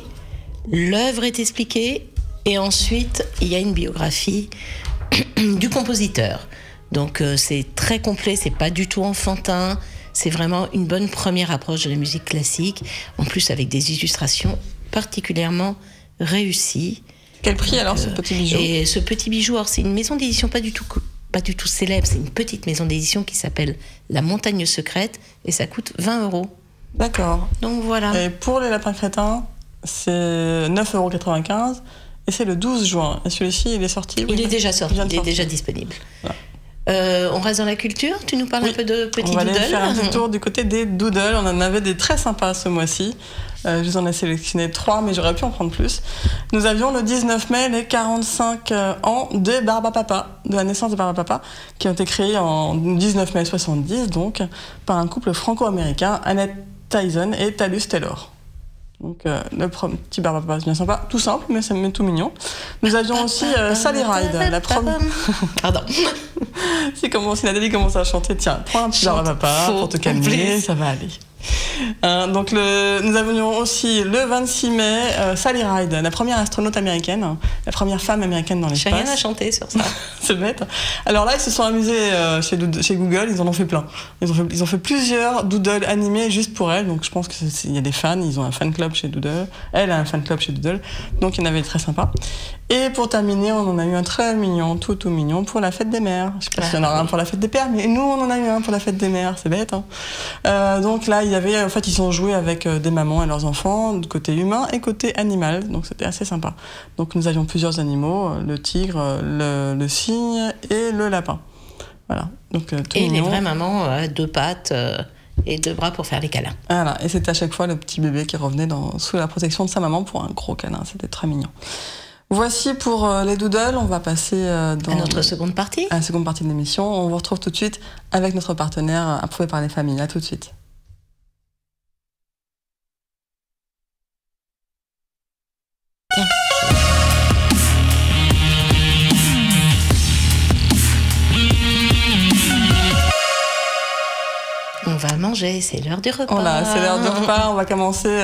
l'œuvre est expliquée, et ensuite, il y a une biographie du compositeur. Donc c'est très complet, c'est pas du tout enfantin, c'est vraiment une bonne première approche de la musique classique, en plus avec des illustrations particulièrement réussies. Quel prix donc, alors ce petit bijou? Et ce petit bijou, c'est une maison d'édition pas du tout célèbre, c'est une petite maison d'édition qui s'appelle La Montagne Secrète et ça coûte 20 euros. D'accord. Donc voilà. Et pour les lapins crétins, c'est 9,95 € et c'est le 12 juin. Et celui-ci, il est sorti. Il est déjà sorti, il est déjà disponible. Voilà. On reste dans la culture. Tu nous parles un peu de petits doodles. On va aller faire un petit tour du côté des doodles. On en avait des très sympas ce mois-ci. Je vous en ai sélectionné 3, mais j'aurais pu en prendre plus. Nous avions le 19 mai les 45 ans de Barbapapa, de la naissance de Barbapapa, qui ont été créés en 19 mai 70, donc, par un couple franco-américain, Annette Tyson et Talus Taylor. Donc le petit Barbapapa, c'est bien sympa, tout simple, mais ça me met tout mignon. Nous avions aussi Sally Ride, la première. Pardon. Si Nathalie commence à chanter, tiens, prends un petit Barbapapa pour te calmer, ça va aller. Donc nous avions aussi le 26 mai Sally Ride, la première astronaute américaine, la première femme américaine dans l'espace. J'ai rien à chanter sur ça. C'est bête. Alors là, ils se sont amusés chez Google, ils en ont fait plein. Ils ont fait plusieurs doodles animés juste pour elle. Donc je pense qu'il y a des fans, ils ont un fan club chez Doodle. Elle a un fan club chez Doodle. Donc il y en avait très sympa. Et pour terminer, on en a eu un très mignon, tout mignon pour la fête des mères. Je sais pas s'il y en aura un pour la fête des pères, mais nous on en a eu un pour la fête des mères, c'est bête. Hein. Donc là, en fait, ils ont joué avec des mamans et leurs enfants, de côté humain et côté animal, donc c'était assez sympa. Donc nous avions plusieurs animaux, le tigre, le cygne et le lapin. Voilà. Donc, tout mignon. Les vraies mamans à deux pattes et deux bras pour faire les câlins. Voilà. Et c'était à chaque fois le petit bébé qui revenait sous la protection de sa maman pour un gros câlin, c'était très mignon. Voici pour les doodles, on va passer à notre seconde partie. À la seconde partie de l'émission, on vous retrouve tout de suite avec notre partenaire approuvé par les familles. À tout de suite. On va manger, c'est l'heure du repas. Voilà, c'est l'heure du repas, on va commencer...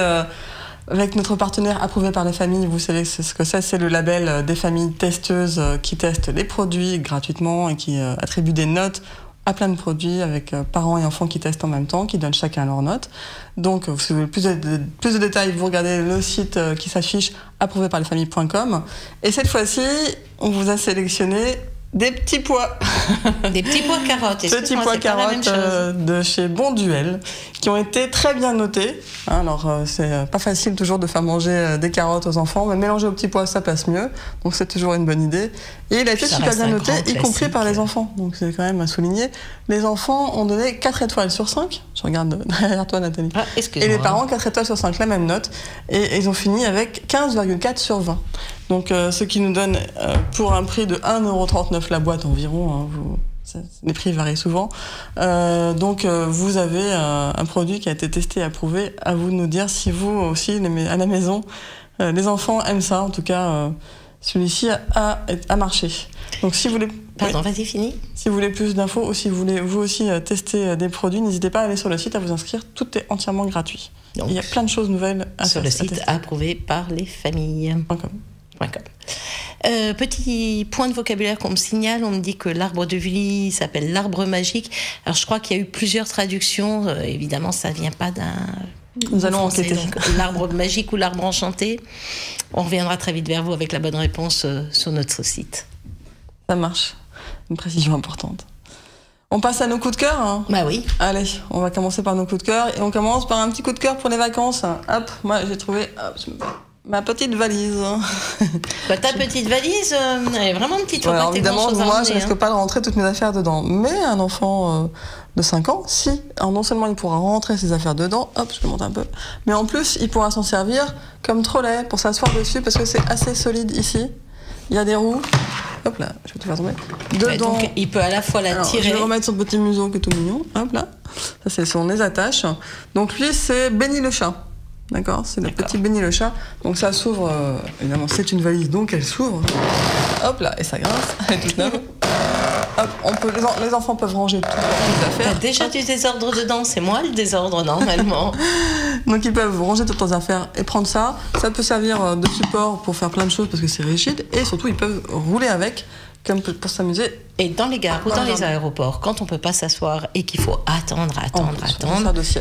Avec notre partenaire approuvé par les familles, vous savez ce que c'est le label des familles testeuses qui testent les produits gratuitement et qui attribue des notes à plein de produits avec parents et enfants qui testent en même temps, qui donnent chacun leurs notes. Donc, si vous voulez plus de détails, vous regardez le site qui s'affiche approuvéparlesfamilles.com. Et cette fois-ci, on vous a sélectionné des petits pois. Des petits pois carottes. Petits pois carottes de chez Bonduel, qui ont été très bien notés. Alors, c'est pas facile toujours de faire manger des carottes aux enfants, mais mélanger aux petits pois, ça passe mieux. Donc, c'est toujours une bonne idée. Et il a été super bien noté, y compris par les enfants. Donc, c'est quand même à souligner. Les enfants ont donné 4 étoiles sur 5. Je regarde derrière toi, Nathalie. Ah, et les parents, 4 étoiles sur 5, la même note. Et ils ont fini avec 15,4 sur 20. Donc, ce qui nous donne pour un prix de 1,39 € la boîte environ, hein, les prix varient souvent. Donc, vous avez un produit qui a été testé et approuvé. À vous de nous dire si vous aussi, à la maison, les enfants aiment ça. En tout cas, celui-ci a marché. Donc, si vous voulez... Pardon, vas-y, fini. Si vous voulez plus d'infos ou si vous voulez vous aussi tester des produits, n'hésitez pas à aller sur le site, à vous inscrire. Tout est entièrement gratuit. Donc, il y a plein de choses nouvelles à sur le site approuvé par les familles. Petit point de vocabulaire qu'on me signale, on me dit que l'arbre de Vulli s'appelle l'arbre magique. Alors je crois qu'il y a eu plusieurs traductions, évidemment ça ne vient pas d'un... Nous allons enquêter. L'arbre magique ou l'arbre enchanté. On reviendra très vite vers vous avec la bonne réponse sur notre site. Ça marche, une précision importante. On passe à nos coups de cœur, hein. Bah oui. Allez, on va commencer par nos coups de cœur et on commence par un petit coup de cœur pour les vacances. Hop, moi j'ai trouvé... Ma petite valise. Bah, ta petite valise, elle est vraiment petite. Ouais, évidemment, moi, je ne risque pas de rentrer toutes mes affaires dedans. Mais un enfant de 5 ans, si, alors non seulement il pourra rentrer ses affaires dedans, hop, je monte un peu, mais en plus, il pourra s'en servir comme trolley pour s'asseoir dessus parce que c'est assez solide ici. Il y a des roues. Hop là, je vais tout faire tomber. Dedans. Donc, il peut à la fois tirer. Je vais remettre son petit museau qui est tout mignon. Hop là. Ça, c'est son les attaches. Donc, lui, c'est Benny le chat. D'accord, c'est le petit Benny le chat. Donc ça s'ouvre, évidemment c'est une valise, donc elle s'ouvre. Hop là, et ça grince, elle est toute neuve. Hop, les enfants peuvent ranger toutes leurs affaires. T'as déjà du désordre dedans, c'est moi le désordre normalement. Donc ils peuvent ranger toutes leurs affaires et prendre ça. Ça peut servir de support pour faire plein de choses parce que c'est rigide. Et surtout ils peuvent rouler avec, comme pour s'amuser. Et dans les gares ou dans les aéroports, quand on ne peut pas s'asseoir et qu'il faut attendre,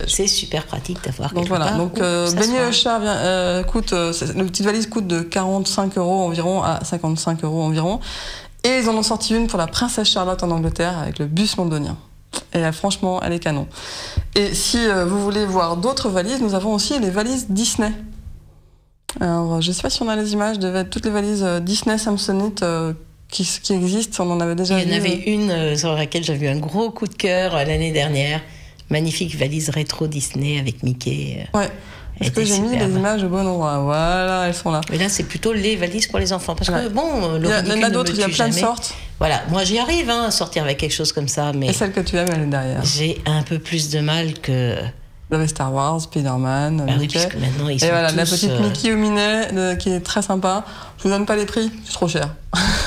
c'est super pratique d'avoir quelque part. Donc voilà, Benny le chat la petite valise coûte de 45 € environ à 55 € environ. Et ils en ont sorti une pour la princesse Charlotte en Angleterre avec le bus londonien. Et franchement, elle est canon. Et si vous voulez voir d'autres valises, nous avons aussi les valises Disney. Alors, je ne sais pas si on a les images de toutes les valises Disney Samsonite qui existent. On en avait déjà vu. Il y en avait une sur laquelle j'avais eu un gros coup de cœur l'année dernière. Magnifique valise rétro Disney avec Mickey. Ouais. Parce que j'ai mis les images au bon endroit. Voilà, elles sont là. Mais là, c'est plutôt les valises pour les enfants. Parce que bon, le ridicule ne me tue jamais. Il y en a d'autres, il y a plein de sortes. Voilà, moi j'y arrive hein, à sortir avec quelque chose comme ça. Mais et celle que tu aimes, elle est derrière. J'ai un peu plus de mal que... Star Wars, Spider-Man, bah oui, puisque maintenant ils sont voilà, tous... la petite Mickey au Minet qui est très sympa. Je vous donne pas les prix, c'est trop cher.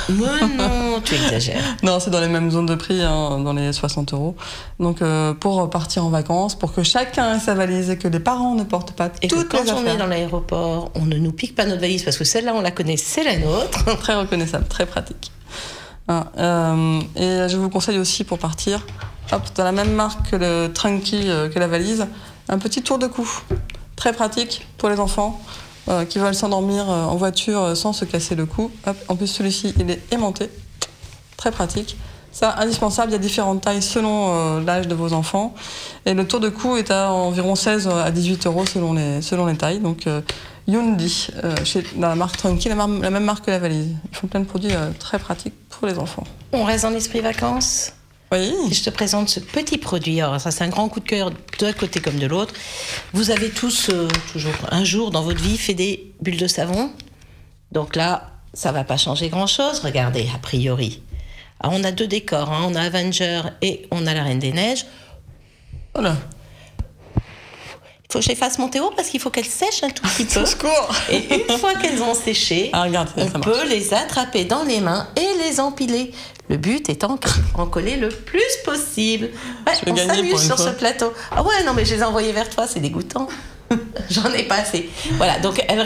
Moi non, tu exagères. Non, c'est dans les mêmes zones de prix, hein, dans les 60 €. Donc pour partir en vacances, pour que chacun ait sa valise et que les parents ne portent pas et toutes les affaires. Et quand on est dans l'aéroport, on ne nous pique pas notre valise parce que celle-là, on la connaît, c'est la nôtre. Très reconnaissable, très pratique. Ah, et je vous conseille aussi pour partir, hop, dans la même marque que le Trunky, que la valise, un petit tour de cou, très pratique pour les enfants qui veulent s'endormir en voiture sans se casser le cou. Hop. En plus, celui-ci, il est aimanté, très pratique. Ça, indispensable, il y a différentes tailles selon l'âge de vos enfants. Et le tour de cou est à environ 16 à 18 € selon les tailles. Donc, Yundi, dans la marque Trunky, la même marque que la valise. Ils font plein de produits très pratiques pour les enfants. On reste dans l'esprit vacances ? Oui. Et je te présente ce petit produit. Alors ça, c'est un grand coup de cœur d'un côté comme de l'autre. Vous avez tous, toujours un jour dans votre vie, fait des bulles de savon. Donc là, ça va pas changer grand-chose, regardez, a priori. Alors, on a deux décors, hein. On a Avenger et on a la Reine des Neiges. Voilà. Il faut que je les fasse monter haut parce qu'il faut qu'elles sèchent un tout petit peu. Et une fois qu'elles ont séché, on peut les attraper dans les mains et les empiler. Le but étant d'en coller le plus possible. Ouais, on s'amuse sur ce plateau. Ah ouais, non, mais je les ai envoyés vers toi, c'est dégoûtant. J'en ai pas assez. Voilà, donc elles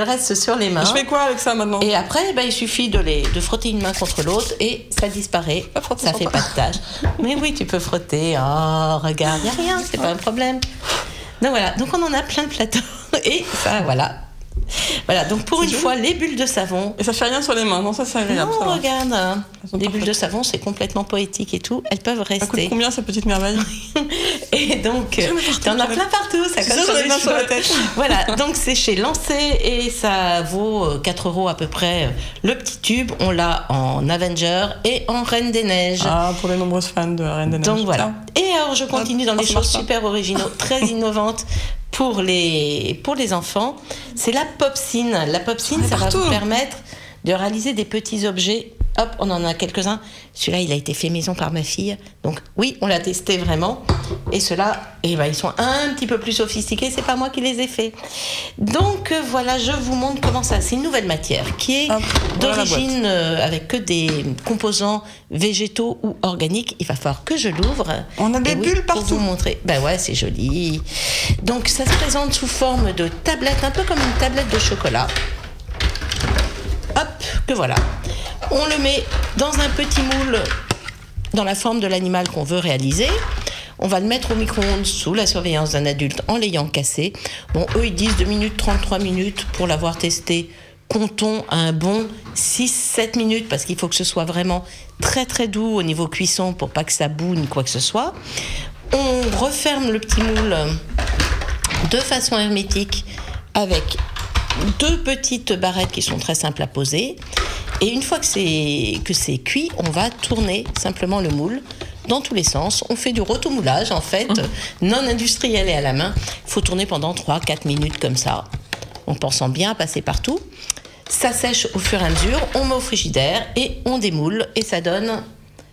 restent sur les mains. Je fais quoi avec ça maintenant? Et après, ben, il suffit de frotter une main contre l'autre et ça disparaît. Ça fait pas de tâche. Mais oui, tu peux frotter. Oh, regarde, il n'y a rien, c'est pas un problème. Donc voilà, donc on en a plein de plateaux. Et ça, voilà. Voilà, donc pour une fois, les bulles de savon. Et ça fait rien sur les mains, non, ça c'est agréable. Non, ça regarde, hein. Les bulles de savon, c'est complètement poétique et tout, elles peuvent rester. Ça coûte combien ces petites merveilles? Et donc, t'en as plein partout, ça colle sur les mains, sur la tête. Voilà, donc c'est chez Lancé et ça vaut 4 € à peu près. Le petit tube, on l'a en Avenger et en Reine des Neiges. Ah, pour les nombreuses fans de la Reine des Neiges. Donc voilà. Et alors, je continue dans des choses super originaux, très innovantes. Pour les enfants, c'est la Popsine. La Popsine, ça va vous permettre de réaliser des petits objets. Hop, on en a quelques-uns. Celui-là, il a été fait maison par ma fille. Donc oui, on l'a testé vraiment. Et ceux-là, eh ben, ils sont un petit peu plus sophistiqués. C'est pas moi qui les ai faits. Donc voilà, je vous montre comment ça. C'est une nouvelle matière qui est d'origine avec que des composants végétaux ou organiques. Il va falloir que je l'ouvre. On a des bulles partout. Pour vous montrer. Ben ouais, c'est joli. Donc ça se présente sous forme de tablette, un peu comme une tablette de chocolat. Hop, que voilà. On le met dans un petit moule dans la forme de l'animal qu'on veut réaliser. On va le mettre au micro-ondes sous la surveillance d'un adulte en l'ayant cassé. Bon, eux, ils disent 2 minutes, 33 minutes pour l'avoir testé. Comptons un bon 6-7 minutes parce qu'il faut que ce soit vraiment très très doux au niveau cuisson pour pas que ça boue ni quoi que ce soit. On referme le petit moule de façon hermétique avec deux petites barrettes qui sont très simples à poser. Et une fois que c'est cuit, on va tourner simplement le moule dans tous les sens. On fait du rotomoulage, en fait, non industriel et à la main. Il faut tourner pendant 3-4 minutes comme ça, en pensant bien à passer partout. Ça sèche au fur et à mesure, on met au frigidaire et on démoule et ça donne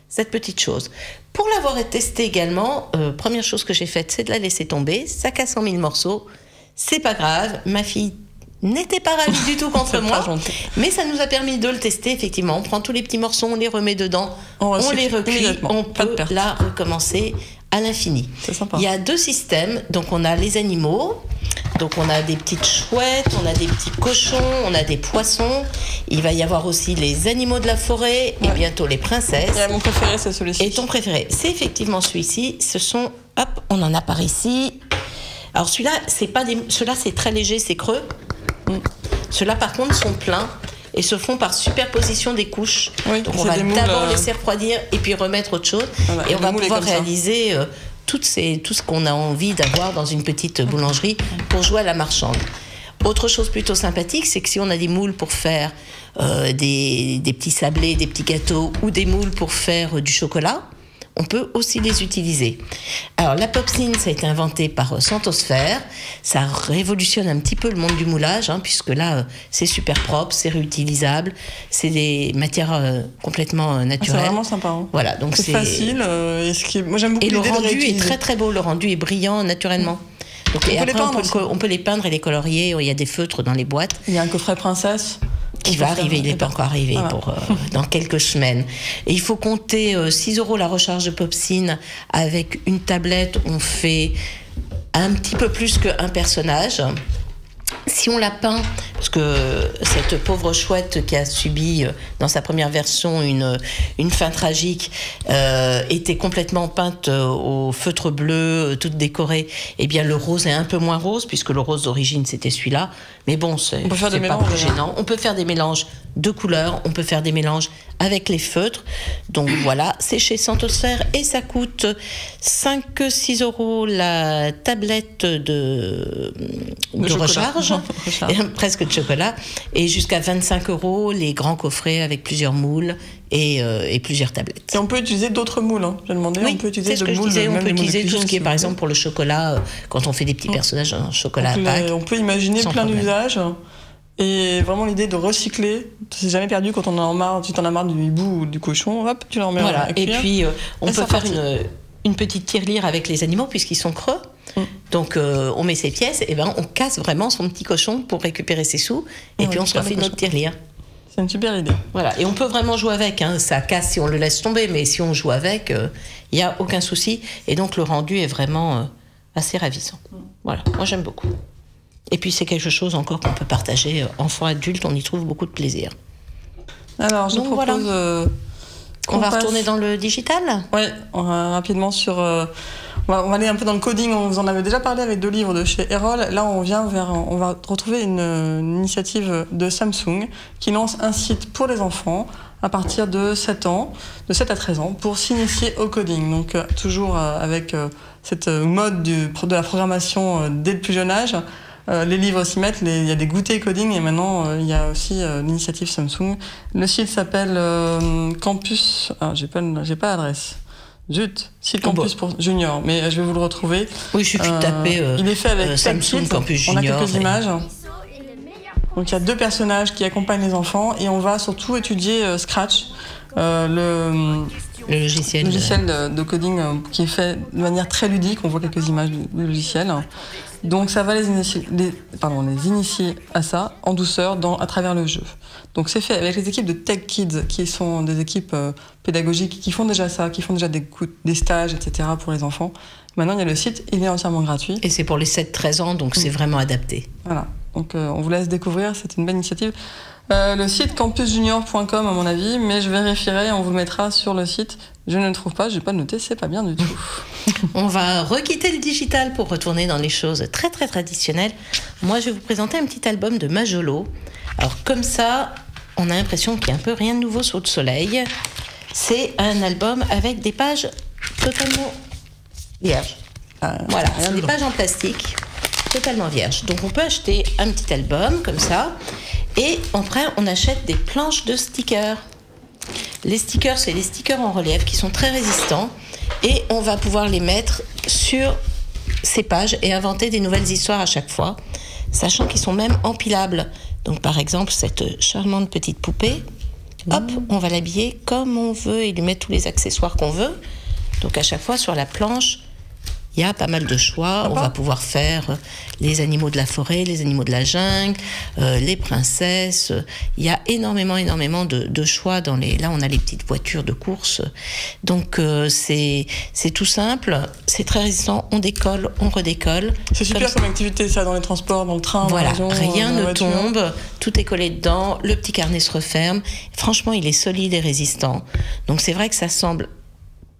cette petite chose. Pour l'avoir testé également, première chose que j'ai faite, c'est de la laisser tomber. Ça casse en 1000 morceaux, c'est pas grave. Ma fille n'était pas ravie du tout contre moi, mais ça nous a permis de le tester, effectivement. On prend tous les petits morceaux, on les remet dedans, on les recueille, on peut la recommencer à l'infini. Il y a deux systèmes, donc on a les animaux, donc on a des petites chouettes, on a des petits cochons, on a des poissons, il va y avoir aussi les animaux de la forêt et bientôt les princesses. Et mon préféré, c'est celui-ci. Et ton préféré, c'est effectivement celui-ci. Ce sont, hop, on en a par ici. Alors celui-là, c'est très léger, c'est creux. Ceux-là, par contre, sont pleins et se font par superposition des couches. Oui, donc on va d'abord laisser refroidir et puis remettre autre chose. Voilà, et on va pouvoir réaliser tout ce qu'on a envie d'avoir dans une petite boulangerie pour jouer à la marchande. Autre chose plutôt sympathique, c'est que si on a des moules pour faire des petits sablés, des petits gâteaux, ou des moules pour faire du chocolat, on peut aussi les utiliser. Alors la Popsine, ça a été inventé par Santosphère. Ça révolutionne un petit peu le monde du moulage, hein, puisque là, c'est super propre, c'est réutilisable, c'est des matières complètement naturelles. C'est vraiment sympa. Hein. Voilà, donc c'est facile. Moi j'aime beaucoup l'idée de réutiliser. Et le rendu est très très beau. Le rendu est brillant naturellement. Donc, on peut les peindre et les colorier. Il y a des feutres dans les boîtes. Il y a un coffret princesse qui va arriver, il n'est pas encore arrivé, pour, dans quelques semaines. Et il faut compter 6 € la recharge de Popsine. Avec une tablette, on fait un petit peu plus qu'un personnage. Si on la peint, parce que cette pauvre chouette qui a subi dans sa première version une fin tragique était complètement peinte au feutre bleu, toute décorée, eh bien le rose est un peu moins rose, puisque le rose d'origine c'était celui-là. Mais bon, c'est pas plus gênant. On peut faire des mélanges de couleurs, on peut faire des mélanges avec les feutres. Donc voilà, c'est chez Santosphère et ça coûte 5-6 € la tablette de recharge, presque de chocolat, et jusqu'à 25 € les grands coffrets avec plusieurs moules et plusieurs tablettes. Et on peut utiliser d'autres moules, hein. J'ai demandé, oui, on peut utiliser d'autres moules. On peut utiliser tout ce qui est, par exemple, pour le chocolat, quand on fait des petits personnages en chocolat à Pâques. On peut imaginer plein d'usages. Et vraiment l'idée de recycler, c'est jamais perdu quand on en a marre. Si t'en as marre du hibou ou du cochon, hop, tu le remets. Voilà. Et puis on peut faire une petite tirelire avec les animaux puisqu'ils sont creux. Donc on met ses pièces et ben on casse vraiment son petit cochon pour récupérer ses sous et puis on se refait notre tirelire. C'est une super idée. Voilà. Et on peut vraiment jouer avec. Hein. Ça casse si on le laisse tomber, mais si on joue avec, il n'y a aucun souci. Et donc le rendu est vraiment assez ravissant. Voilà. Moi j'aime beaucoup. Et puis c'est quelque chose encore qu'on peut partager enfant-adulte, on y trouve beaucoup de plaisir. Alors je propose qu'on va retourner dans le digital. Oui, on va rapidement sur... on va aller un peu dans le coding, on vous en avait déjà parlé avec 2 livres de chez Erol. Là on va retrouver une initiative de Samsung qui lance un site pour les enfants à partir de 7 ans, de 7 à 13 ans, pour s'initier au coding. Donc toujours avec cette mode de la programmation dès le plus jeune âge. Les livres s'y mettent, il y a des goûters coding et maintenant il y a aussi l'initiative Samsung. Le site s'appelle Campus... Ah, j'ai pas l'adresse. Zut, site Campus pour Junior, mais je vais vous le retrouver. Oui, il suffit de taper il est fait avec Samsung Campus Junior. On a quelques images. Donc il y a 2 personnages qui accompagnent les enfants et on va surtout étudier Scratch, le logiciel de coding qui est fait de manière très ludique. On voit quelques images du logiciel. Donc ça va les initier à ça en douceur à travers le jeu. Donc c'est fait avec les équipes de Tech Kids qui sont des équipes pédagogiques qui font déjà ça, qui font déjà des stages, etc. pour les enfants. Maintenant il y a le site, il est entièrement gratuit. Et c'est pour les 7-13 ans, donc c'est vraiment adapté. Voilà, donc on vous laisse découvrir, c'est une belle initiative. Le site campusjunior.com à mon avis, mais je vérifierai, on vous mettra sur le site. Je ne le trouve pas, je n'ai pas noté, c'est pas bien du tout. On va requitter le digital pour retourner dans les choses très très traditionnelles. Moi je vais vous présenter un petit album de Majolo. Alors comme ça, on a l'impression qu'il n'y a un peu rien de nouveau sous le soleil. C'est un album avec des pages totalement vierges. Voilà, des pages en plastique totalement vierges. Donc on peut acheter un petit album comme ça. Et après, on achète des planches de stickers. Les stickers, c'est les stickers en relief qui sont très résistants. Et on va pouvoir les mettre sur ces pages et inventer des nouvelles histoires à chaque fois, sachant qu'ils sont même empilables. Donc par exemple, cette charmante petite poupée, hop, on va l'habiller comme on veut et lui mettre tous les accessoires qu'on veut. Donc à chaque fois, sur la planche, il y a pas mal de choix. On va pouvoir faire les animaux de la forêt, les animaux de la jungle, les princesses. Il y a énormément de choix. Là, on a les petites voitures de course. Donc, c'est tout simple. C'est très résistant. On décolle, on redécolle. C'est super comme activité, ça, dans les transports, dans le train. Voilà, rien ne tombe. Tout est collé dedans. Le petit carnet se referme. Franchement, il est solide et résistant. Donc, c'est vrai que ça semble...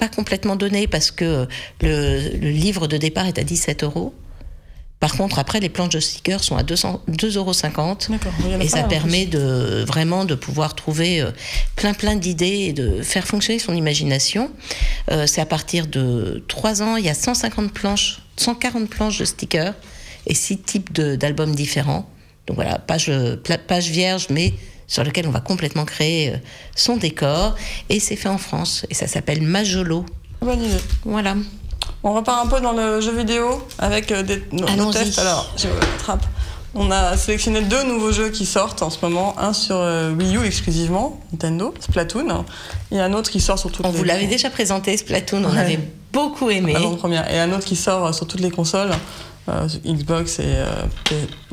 pas complètement donné parce que le livre de départ est à 17 €. Par contre, après, les planches de stickers sont à 2,50 €. Et ça permet de, vraiment de pouvoir trouver plein d'idées et de faire fonctionner son imagination. C'est à partir de 3 ans, il y a 140 planches de stickers et 6 types d'albums différents. Donc voilà, page vierge, mais sur lequel on va complètement créer son décor. Et c'est fait en France. Et ça s'appelle Majolo. Bonne idée. Voilà. On repart un peu dans le jeu vidéo avec des tests. Alors, je rattrape. On a sélectionné 2 nouveaux jeux qui sortent en ce moment. Un sur Wii U exclusivement, Nintendo, Splatoon. Et un autre qui sort sur toutes les... On vous l'avait déjà présenté, Splatoon. On avait beaucoup aimé. Et un autre qui sort sur toutes les consoles. Xbox et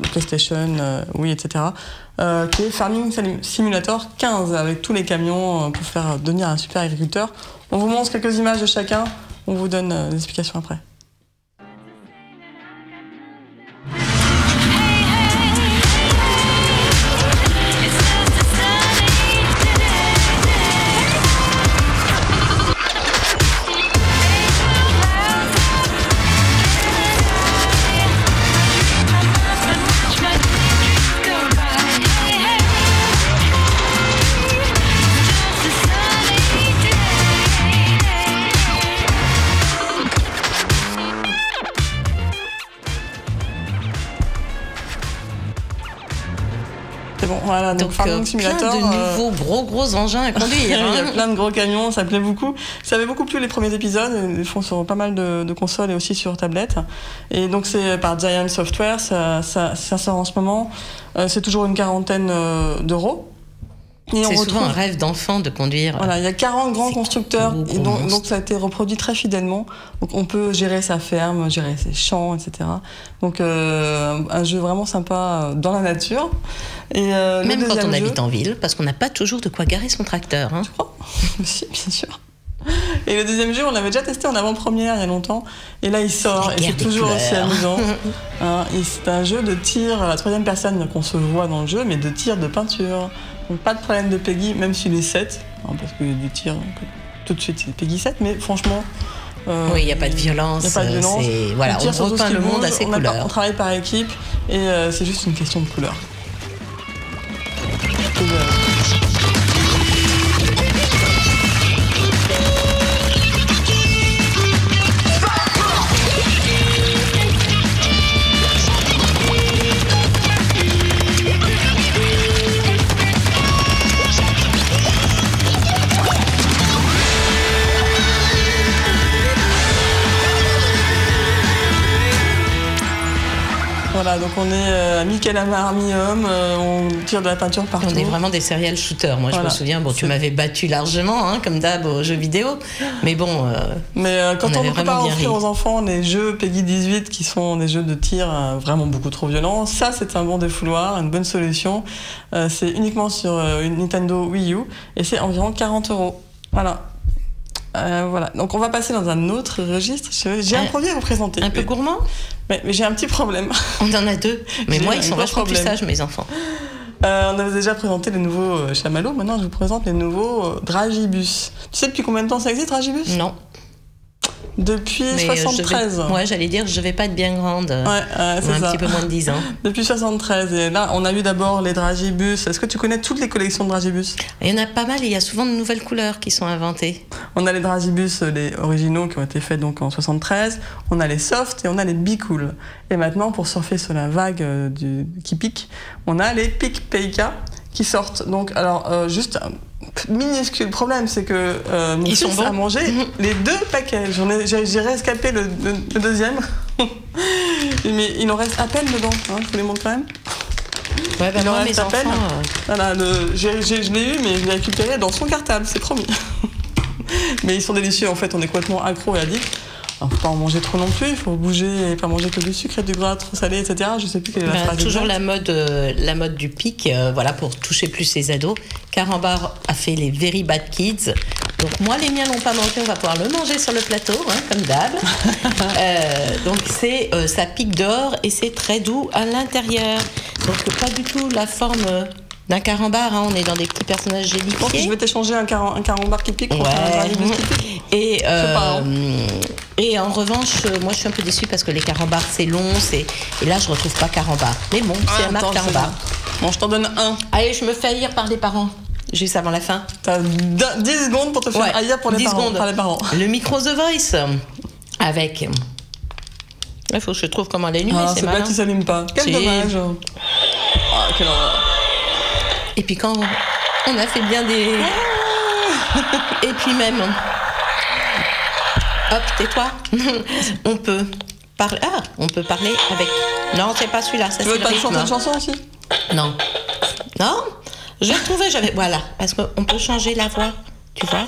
PlayStation, Wii, etc. Qui est Farming Simulator 15 avec tous les camions pour faire devenir un super agriculteur. On vous montre quelques images de chacun. On vous donne des explications après. Voilà, donc plein de nouveaux gros engins à conduire. Il y a plein de gros camions, ça plaît beaucoup. Ça avait beaucoup plu les premiers épisodes, ils font sur pas mal de consoles et aussi sur tablette. Et donc c'est par Giant Software, ça sort en ce moment. C'est toujours une quarantaine d'euros. C'est souvent un rêve d'enfant de conduire. Voilà, il y a 40 grands constructeurs, donc ça a été reproduit très fidèlement. Donc on peut gérer sa ferme, gérer ses champs, etc. Donc un jeu vraiment sympa dans la nature. Et, même quand on habite en ville, parce qu'on n'a pas toujours de quoi garer son tracteur. Hein. Tu crois ? Si, bien sûr. Et le deuxième jeu, on l'avait déjà testé en avant-première il y a longtemps. Et là, il sort. Et c'est toujours aussi amusant. Hein, c'est un jeu de tir à la troisième personne qu'on se voit dans le jeu, mais de tir de peinture. Donc pas de problème de Peggy, même s'il est 7. Hein, parce que du tir, tout de suite, c'est Peggy 7. Mais franchement... oui, il n'y a pas de violence. Voilà, on repeint le monde à ses couleurs. On travaille par équipe. Et c'est juste une question de couleur. Voilà, donc on est à mi-calamar, mi-homme, on tire de la peinture partout. On est vraiment des serial shooters. Moi, je me souviens, bon, tu m'avais battu largement, hein, comme d'hab, aux jeux vidéo. Mais bon, mais quand on ne peut pas offrir aux enfants les jeux Peggy 18, qui sont des jeux de tir vraiment beaucoup trop violents, ça, c'est un bon défouloir, une bonne solution. C'est uniquement sur Nintendo Wii U, et c'est environ 40 €. Voilà. Voilà, donc on va passer dans un autre registre. J'ai un produit à vous présenter. Un peu gourmand, mais j'ai un petit problème. On en a 2, mais moi ils sont vachement plus sages, mes enfants. On avait déjà présenté les nouveaux chamallows, maintenant je vous présente les nouveaux dragibus. Tu sais depuis combien de temps ça existe, dragibus? Non. Depuis 73. Ouais, j'allais dire, je vais pas être bien grande. Ou un petit peu moins de 10 ans. Depuis 73. Et là, on a eu d'abord les dragibus. Est-ce que tu connais toutes les collections de dragibus? Il y en a pas mal et il y a souvent de nouvelles couleurs qui sont inventées. On a les dragibus, les originaux qui ont été faits donc en 73. On a les soft et on a les bicool. Et maintenant, pour surfer sur la vague qui pique, on a les pic-peika qui sortent. Donc, alors, juste... minuscule problème, c'est que mon fils a mangé les 2 paquets. J'ai rescapé le deuxième, mais il en reste à peine dedans. Hein, je vous les montre quand même. Ouais, bah il en reste à peine. Voilà, je l'ai eu, mais je l'ai récupéré dans son cartable, c'est promis. Mais ils sont délicieux, en fait, on est complètement accro et addict. Il ne faut pas en manger trop non plus, il faut bouger et pas manger que du sucre et du gras trop salé, etc. Je ne sais plus quelle est la phrase. Toujours la mode du pic, voilà, pour toucher plus les ados. Carambar a fait les Very Bad Kids. Donc moi, les miens l'ont pas mangé, on va pouvoir le manger sur le plateau, hein, comme d'hab. Donc c'est ça pique dehors et c'est très doux à l'intérieur. Donc pas du tout la forme... d'un carambar, hein, on est dans des petits personnages gélifiés. Je vais t'échanger un carambar qui pique contre un dragibus qui pique. Et Et en revanche, moi je suis un peu déçue parce que les carambars c'est long, et là je retrouve pas carambar. Mais bon, c'est la marque carambar. Bon, je t'en donne un. Allez, je me fais haïr par les parents. Juste avant la fin. T'as 10 secondes pour te faire haïr pour les parents, Le micro The Voice. Avec. Il faut que je trouve comment l'allumer. Ah, c'est pas qui s'allume pas. Quel dommage. Ah, quelle horreur. Et puis quand on a fait bien des. Et puis même. Hop, tais-toi. On peut parler. Ah, on peut parler avec. Non, c'est pas celui-là. Tu veux pas chanter une chanson aussi? Non. Non. Je trouvais, j'avais. Voilà, parce qu'on peut changer la voix. Tu vois?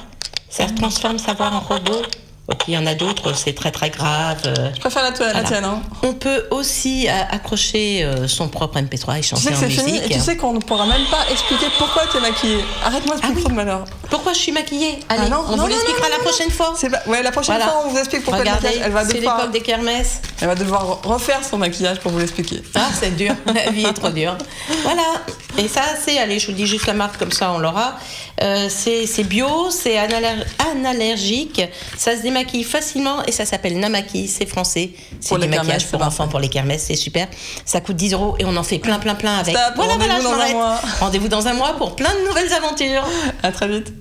Ça transforme sa voix en robot. Ok, il y en a d'autres, c'est très très grave. Je préfère la tienne. Hein. On peut aussi accrocher son propre MP3 et chanter en musique. Tu sais que c'est fini et tu sais qu'on ne pourra même pas expliquer pourquoi tu es maquillée. Arrête-moi ce micro de malheur. Pourquoi je suis maquillée? Allez, on vous l'expliquera la prochaine fois. Ouais, la prochaine fois, on vous explique pourquoi. Regardez, le maquillage, elle va devoir... C'est l'époque des kermesses. Elle va devoir refaire son maquillage pour vous l'expliquer. Ah, c'est dur, la vie est trop dure. Voilà, et ça c'est, allez, je vous dis juste la marque comme ça, on l'aura. C'est bio, c'est anallergique, ça se démaquille facilement et ça s'appelle Namaki, c'est français. C'est du maquillage pour enfants, pour les kermesses, c'est super. Ça coûte 10 € et on en fait plein avec. Stop, voilà, je m'arrête. Rendez-vous dans un mois pour plein de nouvelles aventures. À très vite.